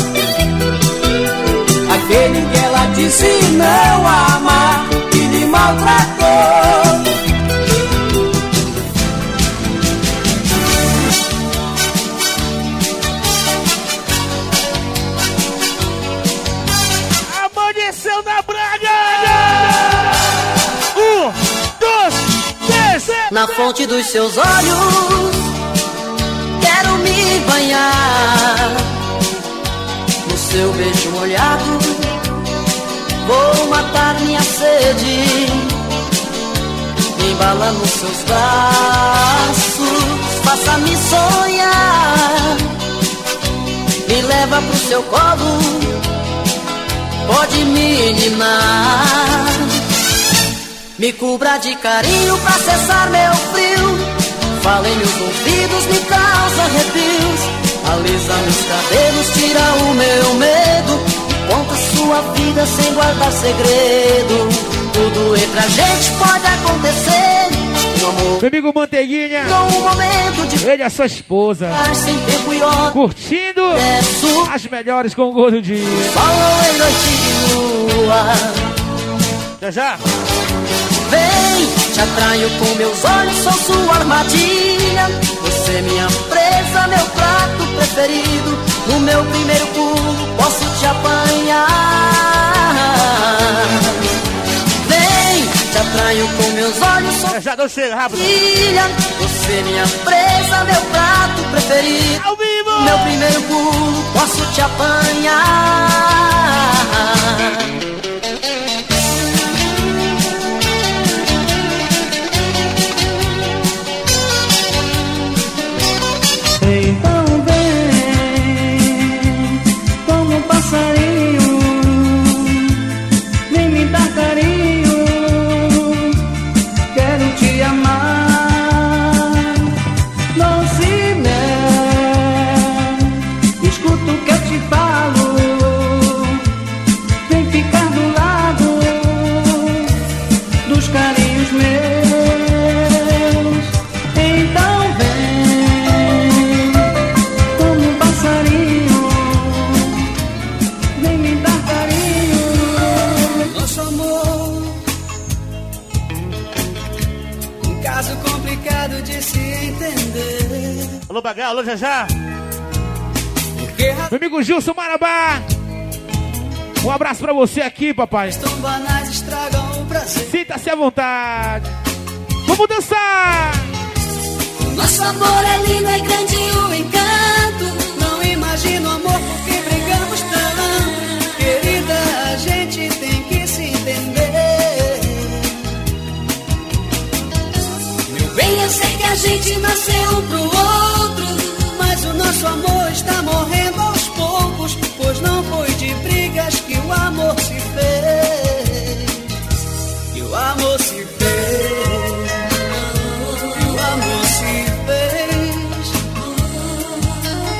aquele que ela disse não amar e lhe maltratou. Na fonte dos seus olhos, quero me banhar. No seu beijo molhado, vou matar minha sede. Me embalando nos seus braços, faça-me sonhar. Me leva pro seu colo, pode me mimar. Me cubra de carinho pra cessar meu frio. Fala em meus ouvidos, me causa arrepios. Alisa meus cabelos, tira o meu medo. Conta sua vida sem guardar segredo. Tudo entre a gente pode acontecer. Meu amor, meu amigo Manteiguinha. Num momento de... Ele é sua esposa. Sem tempo e hora. Curtindo é as melhores com o Gordo Dia. Falou em noite de lua. Já já. Vem, te atraio com meus olhos, sou sua armadilha. Você é minha presa, meu prato preferido. No meu primeiro pulo posso te apanhar. Vem, te atraio Viajador, chega rápido. Filha, você minha presa, meu prato preferido. Ao vivo! Meu primeiro pulo, posso te apanhar. Alô, Bagá, alô, já já. Meu amigo Gilson Marabá, um abraço pra você aqui, papai. Sinta-se à vontade. Vamos dançar. Nosso amor é lindo, é grande o encanto. Não imagino amor porque brigamos tanto. Querida, a gente tem que se entender. Meu bem, eu sei que a gente nasceu um pro outro. Nosso amor está morrendo aos poucos, pois não foi de brigas que o amor se fez. Que o amor se fez. Que o amor se fez.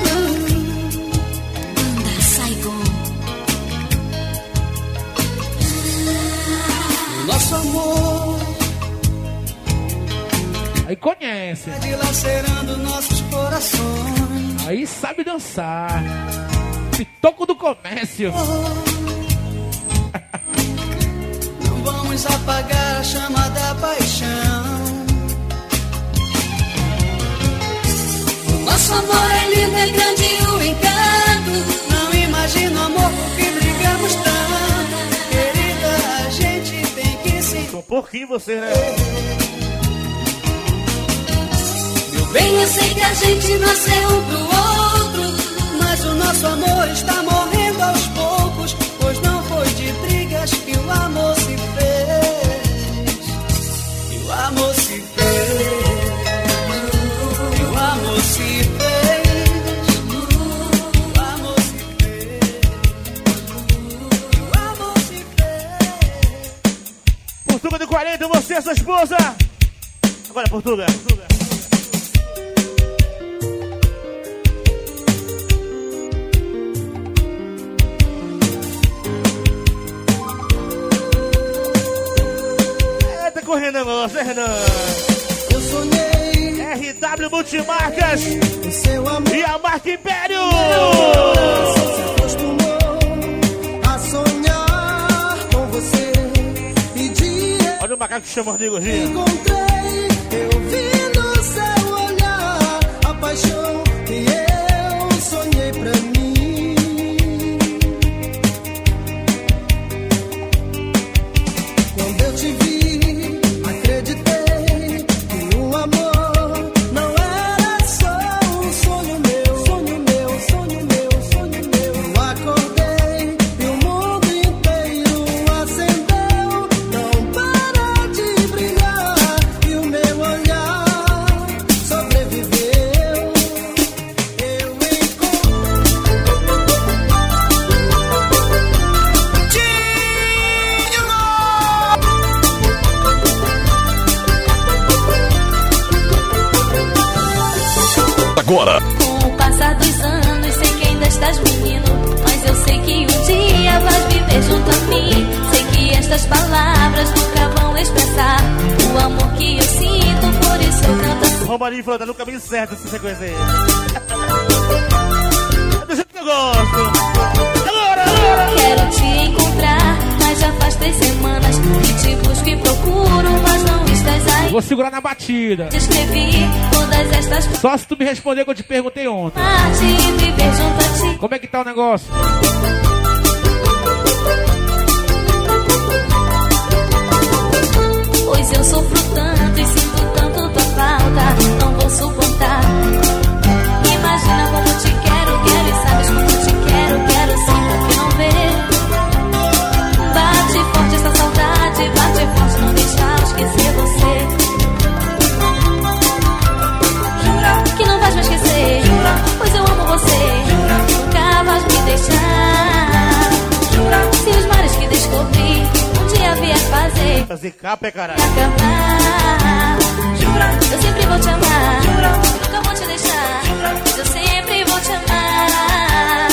Banda Saigon. Nosso amor. Aí conhece. Está dilacerando nossos corações. Aí sabe dançar. Pitoco do comércio. Não vamos apagar a chama da paixão. Nosso amor é lindo, é grande o encanto. Não imagino amor porque brigamos tanto. Querida, a gente tem que se... Só um pouquinho você, né? Bem, eu sei que a gente nasceu um pro outro, mas o nosso amor está morrendo aos poucos, pois não foi de brigas que o amor se fez. Que o amor se fez. Que o amor se fez. Que o amor se fez. Que o amor se fez. Portuga do quarenta, você e sua esposa. Agora, Portuga. Portuga. Renan, você, Renan. Eu sonhei. R W Multimarcas. Seu amor. E a marca Império. Você se acostumou a sonhar com você. E dia. Olha o macaco que chama o Rodrigo Rio. Encontrei, eu vi no seu olhar a paixão que eu sonhei pra mim. Quando eu te vi. Agora. Com o passar dos anos, sei que ainda estás menino, mas eu sei que um dia vais viver junto a mim. Sei que estas palavras nunca vão expressar o amor que eu sinto, por isso eu canto assim. Romarinho falou, tá no caminho certo essa sequência aí. É do jeito que eu gosto. Agora, agora! Quero te encontrar, mas já faz três semanas que te busco e procuro, mas não estás aí. Vou segurar na batida. Descrevi todas estas... Só se tu me responder que eu te perguntei ontem. Como é que tá o negócio? Pois eu sofro tanto e se suportar, não vou suportar. Imagina quando te quero, quero, e sabes quando te quero, quero sim, porque não vê. Bate forte essa saudade, bate forte, não deixar esquecer você. Jura que não vais me esquecer, jura, pois eu amo você, jura, nunca vais me deixar. Jura, se os mares que descobri vier fazer, fazer capa é caralho, acabar. Jura, eu sempre vou te amar, jura, nunca vou te deixar, jura, eu sempre vou te amar.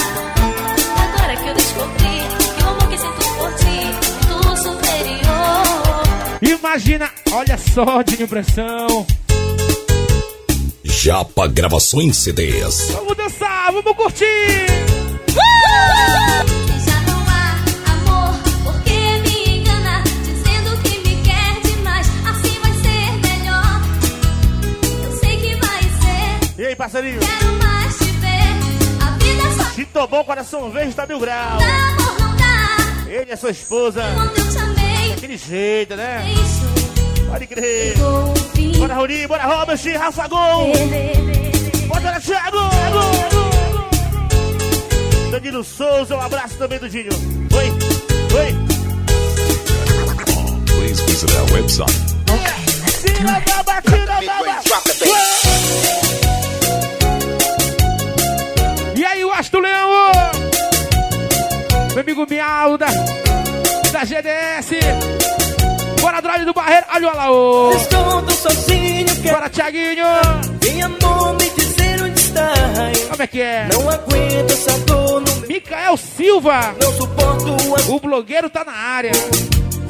Agora que eu descobri que o amor que sinto por ti é muito superior. Imagina, olha só, Dinho Pressão, Japa Gravações C Ds. Vamos dançar, vamos curtir. uh! Parceirinho. Quero mais te ver, a vida só... Se tomou o coração verde, tá mil graus. Amor não dá. Ele é sua esposa. Quando eu te amei, aquele jeito, né? Deixo. Pode crer. Bora, Rony, bora, Robert, Rafa Gol. Bora, Thiago. Danilo Souza, um abraço também do Dinho. Oi, oi. Please visit our website. Tira da batida, da do Leão, meu amigo Miau da, da G D S, bora Drive do Barreiro, olha o Alaô, bora Thiaguinho, minha mão me dizer onde está, como é que é, não aguento essa dor no... Micael Silva, não suporto a... o blogueiro tá na área,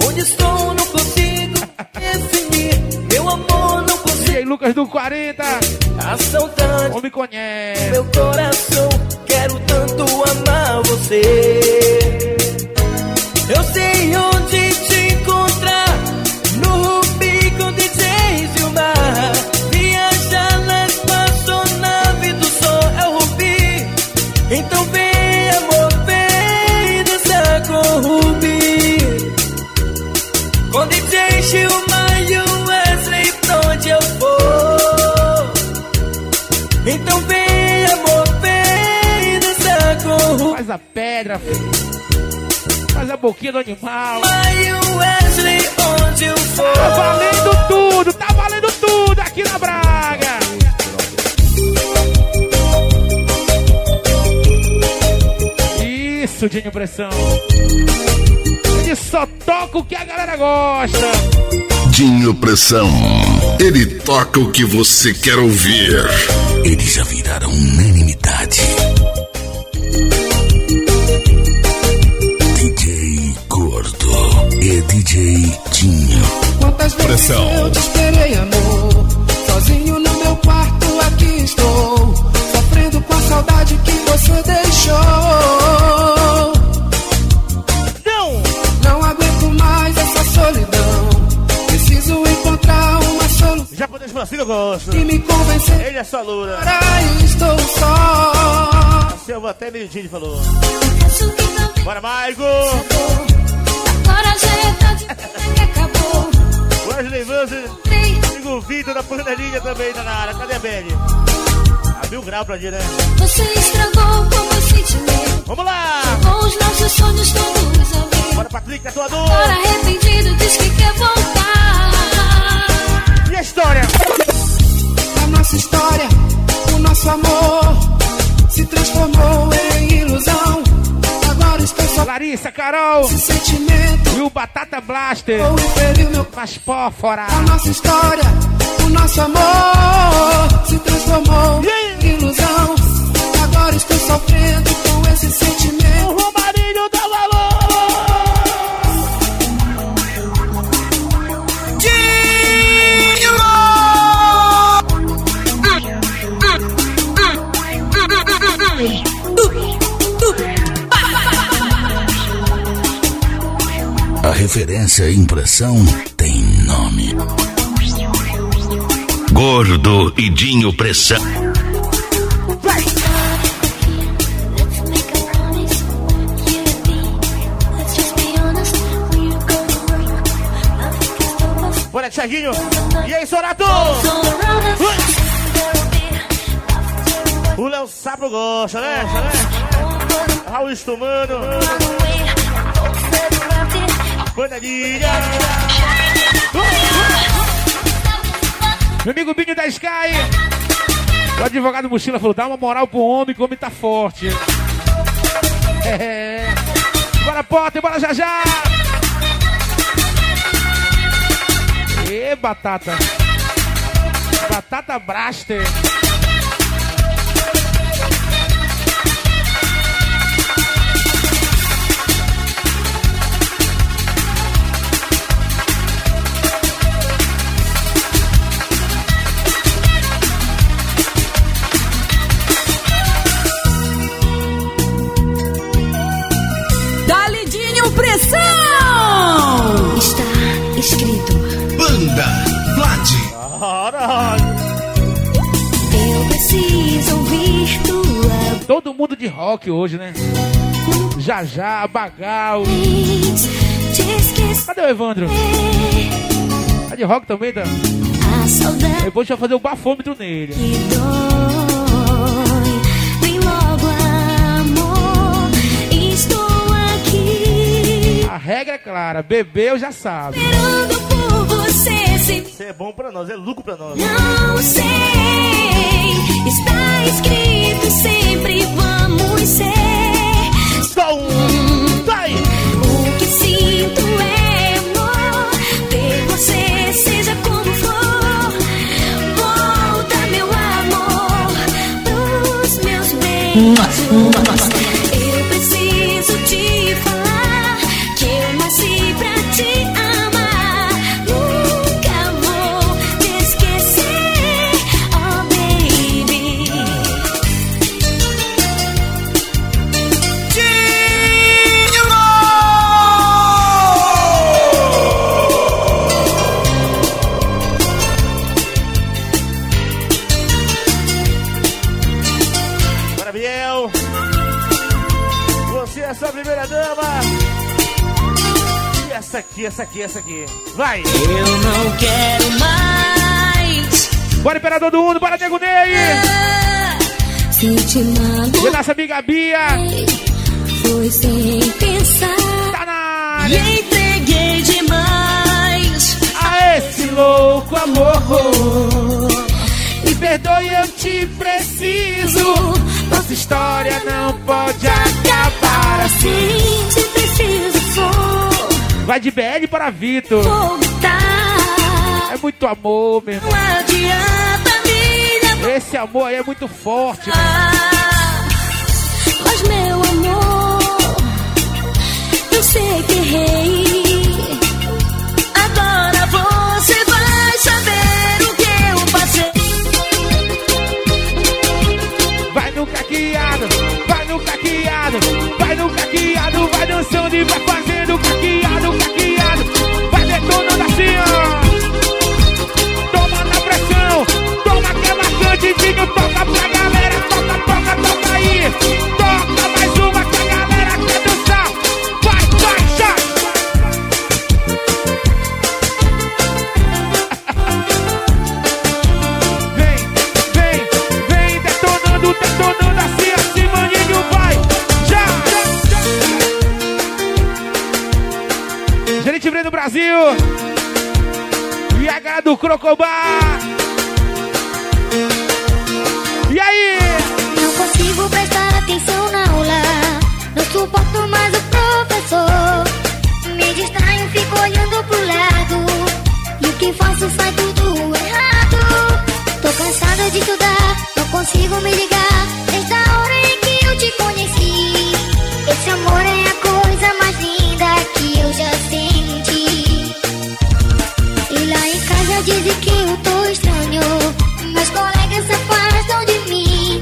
onde estou não consigo definir, meu amor não consigo, e aí Lucas do quarenta, a saudade, como me conhece, meu coração. Quero tanto amar você. Eu sei onde te encontrar, no pico de seis e o mar. Viajar na espaçonave do sol é o rubi. Então vem, amor, vem dançar com o rubi. Com D J Gilmar e o Wesley, pra onde eu for. Então vem. Faz a pedra, faz a boquinha do animal. Tá valendo tudo, tá valendo tudo aqui na Braga. Isso, Dinho Pressão. Ele só toca o que a galera gosta. Dinho Pressão. Ele toca o que você quer ouvir. Eles já viraram unanimidade. E D J Dinho Pressão. Eu te esperei, amor, sozinho no meu quarto, aqui estou, sofrendo com a saudade que você deixou. Não, não aguento mais essa solidão, preciso encontrar uma solução. Japonês Francisco, eu gosto. E me convencer. Ele é só Lula. Estou só. A selva até meio-dia falou. Bora, Maigo. Agora já é tarde, que acabou. Wesley Evans, amigo Vitor da Panelinha também tá na área. Cadê a Beli? Abriu um grau pra dia, né? Você estragou como sentimento. Vamos lá! Com os nossos sonhos todos ali. Bora, Patrick, atuador. Agora arrependido, diz que quer voltar. E a história? A nossa história, o nosso amor se transformou em ilusão. Larissa, Carol e o Batata Blaster, mas pó fora. A nossa história, o nosso amor se transformou yeah. em ilusão. Agora estou sofrendo com esse sentimento. O Romarinho dá valor. Dinho! A referência e impressão tem nome. Gordo e Dinho Pressão. Vai! Bora, Thiaguinho! E aí, Sorato! o sapo gosta, né? Raul Estumano, Banda Melodia. Meu amigo Binho da Sky. O advogado Mochila falou, dá uma moral pro homem, que o homem tá forte. É. Bora, Potter, bora já já. Ê, batata. Batata Blaster. Dá-lhe Dinho Pressão! Está escrito Banda Vlad. Eu preciso ouvir tua... Todo mundo de rock hoje, né? Jajá, Bagal. Cadê o Evandro? Tá de rock também, tá? Depois já fazer o bafômetro nele. A regra é clara, bebeu já sabe. Isso é bom pra nós, é lucro pra nós. Não sei, está escrito, sempre vamos ser. Só um, vai! O que sinto é amor, ter você seja como for. Volta, meu amor, pros meus beijos. Essa aqui, essa aqui, essa aqui. Vai! Eu não quero mais. Bora, Imperador do Mundo, bora, Nego Ney! E nossa amiga Bia! Foi sem pensar. Tá na área. Me entreguei demais a esse louco amor. Me perdoe, eu te preciso. Nossa história não pode acabar assim. Te preciso, for. Vai de B L para Vitor. É muito amor, meu irmão. Esse amor aí é muito forte. Mas, meu amor, eu sei que errei. Agora você vai saber o que eu passei. Vai no caqueado, vai no caqueado, vai no caqueado, vai dançando e vai fazendo caqueado. Dinho, toca pra galera, toca, toca, toca aí. Toca mais uma que a galera quer dançar. Vai, vai, já. Vem, vem, vem detonando, detonando assim, assim, maninho, vai, já, já, já. Gerente Breno Brasil e a galera do Crocobá. E aí? Não consigo prestar atenção na aula. Não suporto mais o professor. Me distraio, fico olhando pro lado. E o que faço sai tudo errado. Tô cansada de estudar, não consigo me ligar. Desde a hora em que eu te conheci. Esse amor é a coisa mais linda que eu já senti. E lá em casa dizem que eu tô estranho. Meus colegas se afastam de mim.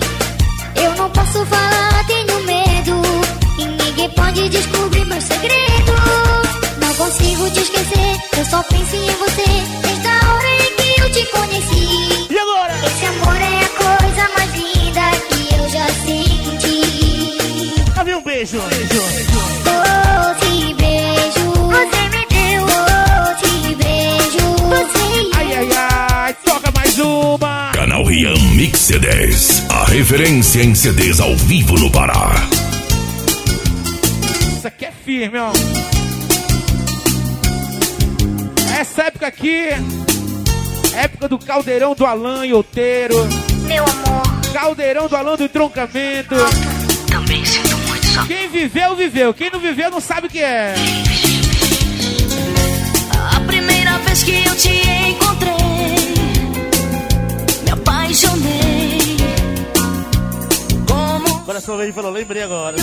Eu não posso falar, tenho medo. E ninguém pode descobrir meu segredo. Não consigo te esquecer, eu só penso em você. Desde a hora em que eu te conheci. E agora? Esse amor é a coisa mais linda que eu já senti. Dá-me um beijo, beijo. Oh, te beijo. Você me deu. Oh, te beijo. Você. Ai, ai, ai, toca mais uma. Canal Ryan Mix dez, a referência. referência em C Ds ao vivo no Pará. Isso aqui é firme, ó. Essa época aqui, época do Caldeirão do Alan e Outeiro. Meu amor. Caldeirão do Alan do Entroncamento. Também sinto muito só. Quem viveu, viveu. Quem não viveu, não sabe o que é. A primeira vez que eu te encontrei, me apaixonei. Como. O coração veio e falou, lembrei agora.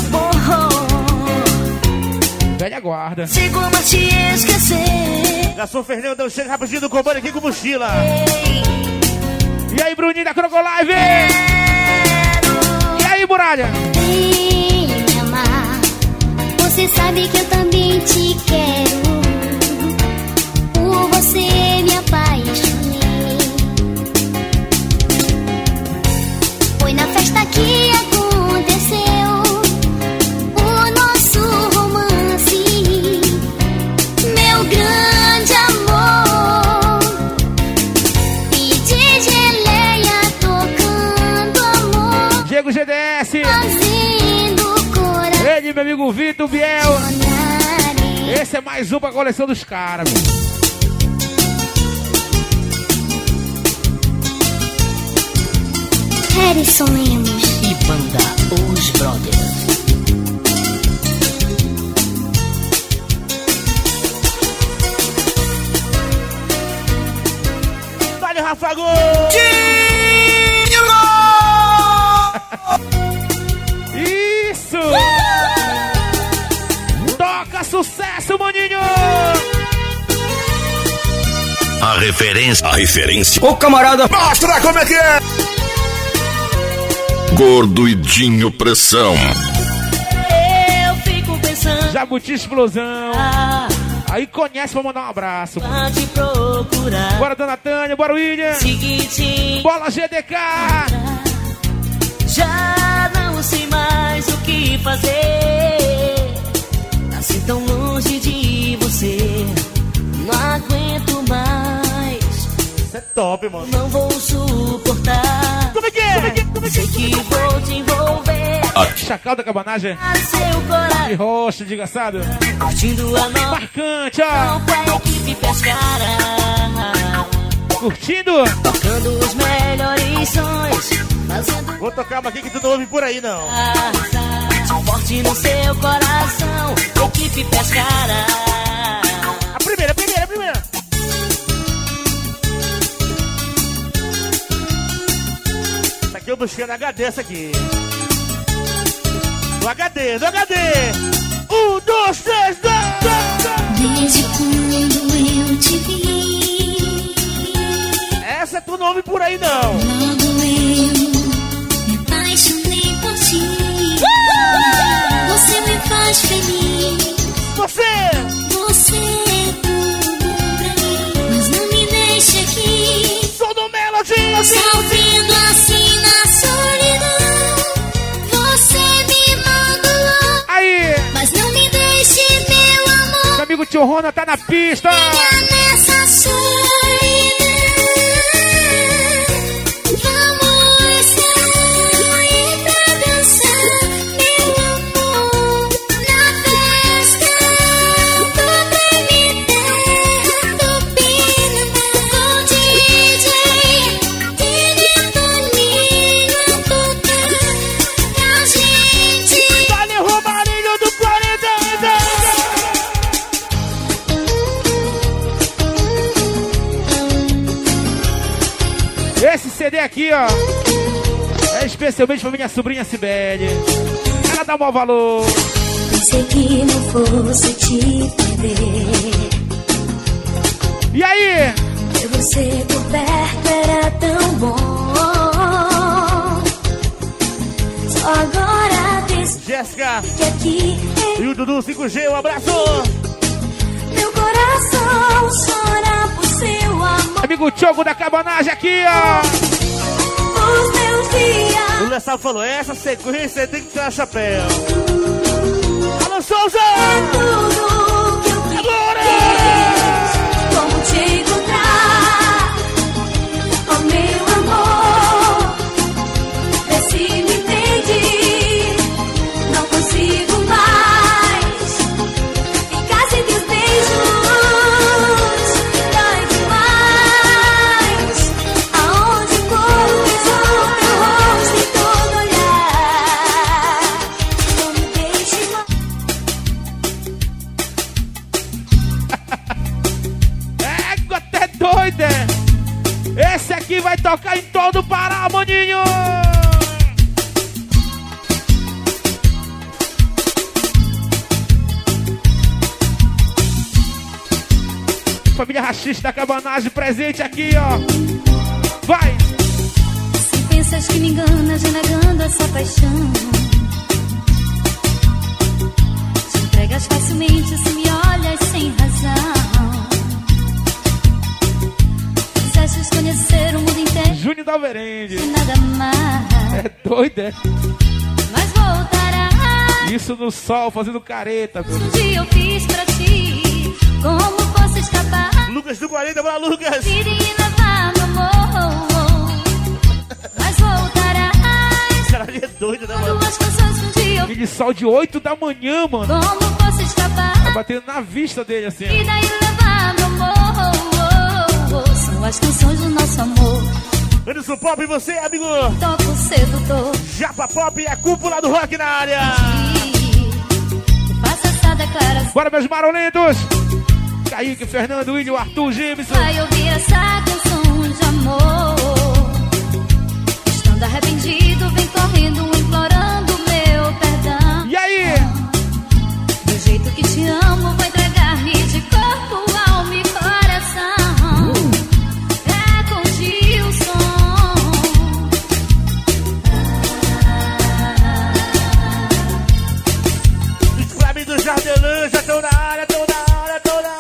Velha guarda. Sei como te esquecer. Garçom Fernando deu um cheiro rapidinho do comando aqui com mochila. E aí, Bruninho da Kroko Live? E aí, Muralha? Vem me amar. Você sabe que eu também te quero. Por você me apaixonei. Foi na festa que aconteceu. G D S, ele, meu amigo Vitor Biel. Esse é mais um pra coleção dos caras. Harrison Lemos e Banda Os Brothers. Vale, Rafa Gol! Isso! Uh! Toca sucesso, maninho! A referência, a referência. Ô camarada, mostra como é que é! Gordo e Dinho Pressão. Eu fico pensando. Jabuti Explosão. Ah, aí conhece, vou mandar um abraço. Pode procurar. Bora, Dona Tânia, bora, William. Seguinte. Bola G D K. Entrar. Já não sei mais o que fazer. Nasci tão longe de você. Não aguento mais. Isso é top, mano. Não vou suportar. Como é que é? Como é que é? Como é que é? Sei que vou te envolver. Ah. Chacal da cabanagem. Seu coração. De rosto, de engraçado. Curtindo a noite. Marcante, ó. Pra equipe pescara. Curtindo. Tocando os melhores sons. Vou tocar uma aqui que tu não ouve por aí, não. Forte no seu coração, equipe pescara. A primeira, a primeira, a primeira. Essa aqui eu busquei no H D, essa aqui. No H D, no H D. Um, dois, três, dois. Desde quando eu te vi. Essa tu não ouve por aí, não. Você me faz feliz. Você! Você é tudo pra mim. Mas não me deixa aqui. Sou do Melody! Sofrendo assim na solidão. Você me manda lá. Aí! Mas não me deixe, meu amor. Meu amigo Tio Rona tá na pista. Fica nessa solidão. Vamos sair pra dançar. C D aqui, ó, é especialmente pra minha sobrinha Sibeli. Ela dá o maior valor. Pensei que não fosse te perder. E aí? Ter você por perto era tão bom. Só agora descobri Jéssica que aqui é... E o Dudu cinco G, um abraço. Meu coração chora por seu amor. Amigo Tiogo da Cabanagem aqui, ó. Os meus dias. O Lessal falou, essa sequência tem que tirar o chapéu. Alô, Souza! É tudo que eu quis. Agora! Como te encontrar, oh meu amor, esse toca em todo o Pará, maninho. Família Rachis da Cabanagem presente aqui, ó. Vai! Se pensas que me enganas, negando essa paixão, te entregas facilmente se me olhas sem razão. Fizeste conhecer o mundo inteiro, Júnior da Alverende. Nada mais. É doido, é? Mas voltará. Isso no sol, fazendo careta, meu. Um dia eu fiz pra ti, como posso escapar? Lucas do quarenta, bora, Lucas! Levar, amor, mas voltarás. Caralho, é doido, né, mano? Aquele sol de oito da manhã, mano. Como posso escapar? Tá batendo na vista dele, assim. E daí levar, amor, são as canções do nosso amor. Anderson Pop e você, amigo? Toco sedutor. Japa Pop e a cúpula do rock na área. Faça essa declaração. Bora, meus marolentos! Kaique, Fernando, William, Arthur, Gibson. Vai ouvir essa canção de amor. Estando arrependido, vem correndo, implorando meu perdão. E aí? Do jeito que te amo, vou entregar-me de corpo, alma e coração. Uh. É com Gilson. Ah. Os Flamengo do Jardelã já estão na área, estão na área, estão na área.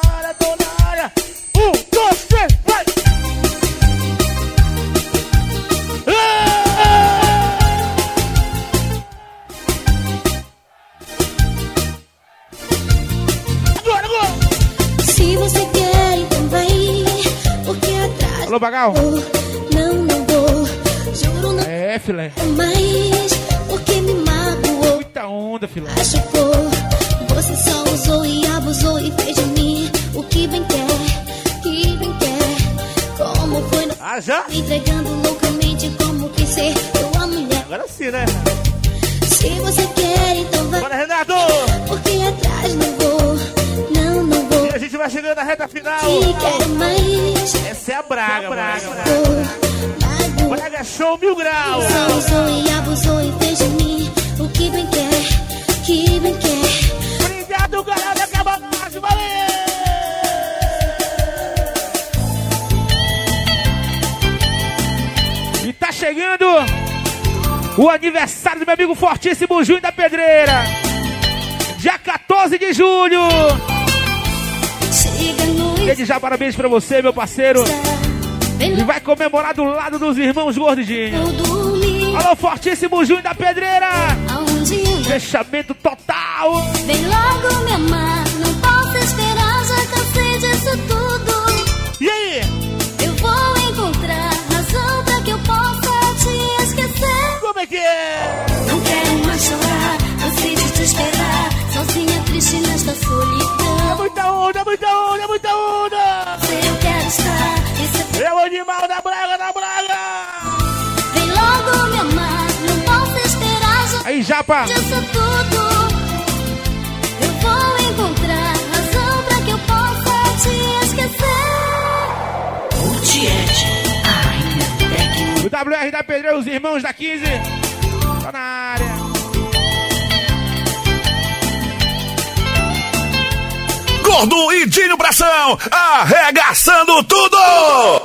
Alô, Bagal? Não, não vou, juro não. É, filé. Mas por que me magoou? Muita onda, filé. Achou, você só usou e abusou e fez de mim o que bem quer, que bem quer. Como foi no... Ah, já? Me entregando loucamente como que ser tua mulher. Agora sim, né? Se você quer, então vai. Bora, Renato! Porque atrás não vou. A gente vai chegando na reta final. Essa é a Braga, é Braga, Braga. Braga Show Mil Graus. Obrigado, galera da Cabanagem, valeu! E tá chegando o aniversário do meu amigo fortíssimo Júnior da Pedreira. Dia quatorze de julho. Desde já, parabéns pra você, meu parceiro. E vai comemorar do lado dos irmãos Gordinho. Alô, fortíssimo Júnior da Pedreira. Fechamento total. Vem logo me amar, não posso esperar, já cansei disso tudo. E aí? Eu vou encontrar razão pra que eu possa te esquecer. Como é que é? Não quero mais chorar, cansei de te esperar, sozinha triste nesta solidão. Muita onda, muita onda, muita onda! Eu quero estar. É o animal da Braga, da Braga! Vem logo me amar, não posso esperar. Já aí, Japa! Eu sou tudo. Eu vou encontrar razão pra que eu possa te esquecer. O Tiet, ai, o W R da Pedreira, os irmãos da quinze. Tá na área. Gordo e Dinho Pressão, arregaçando tudo!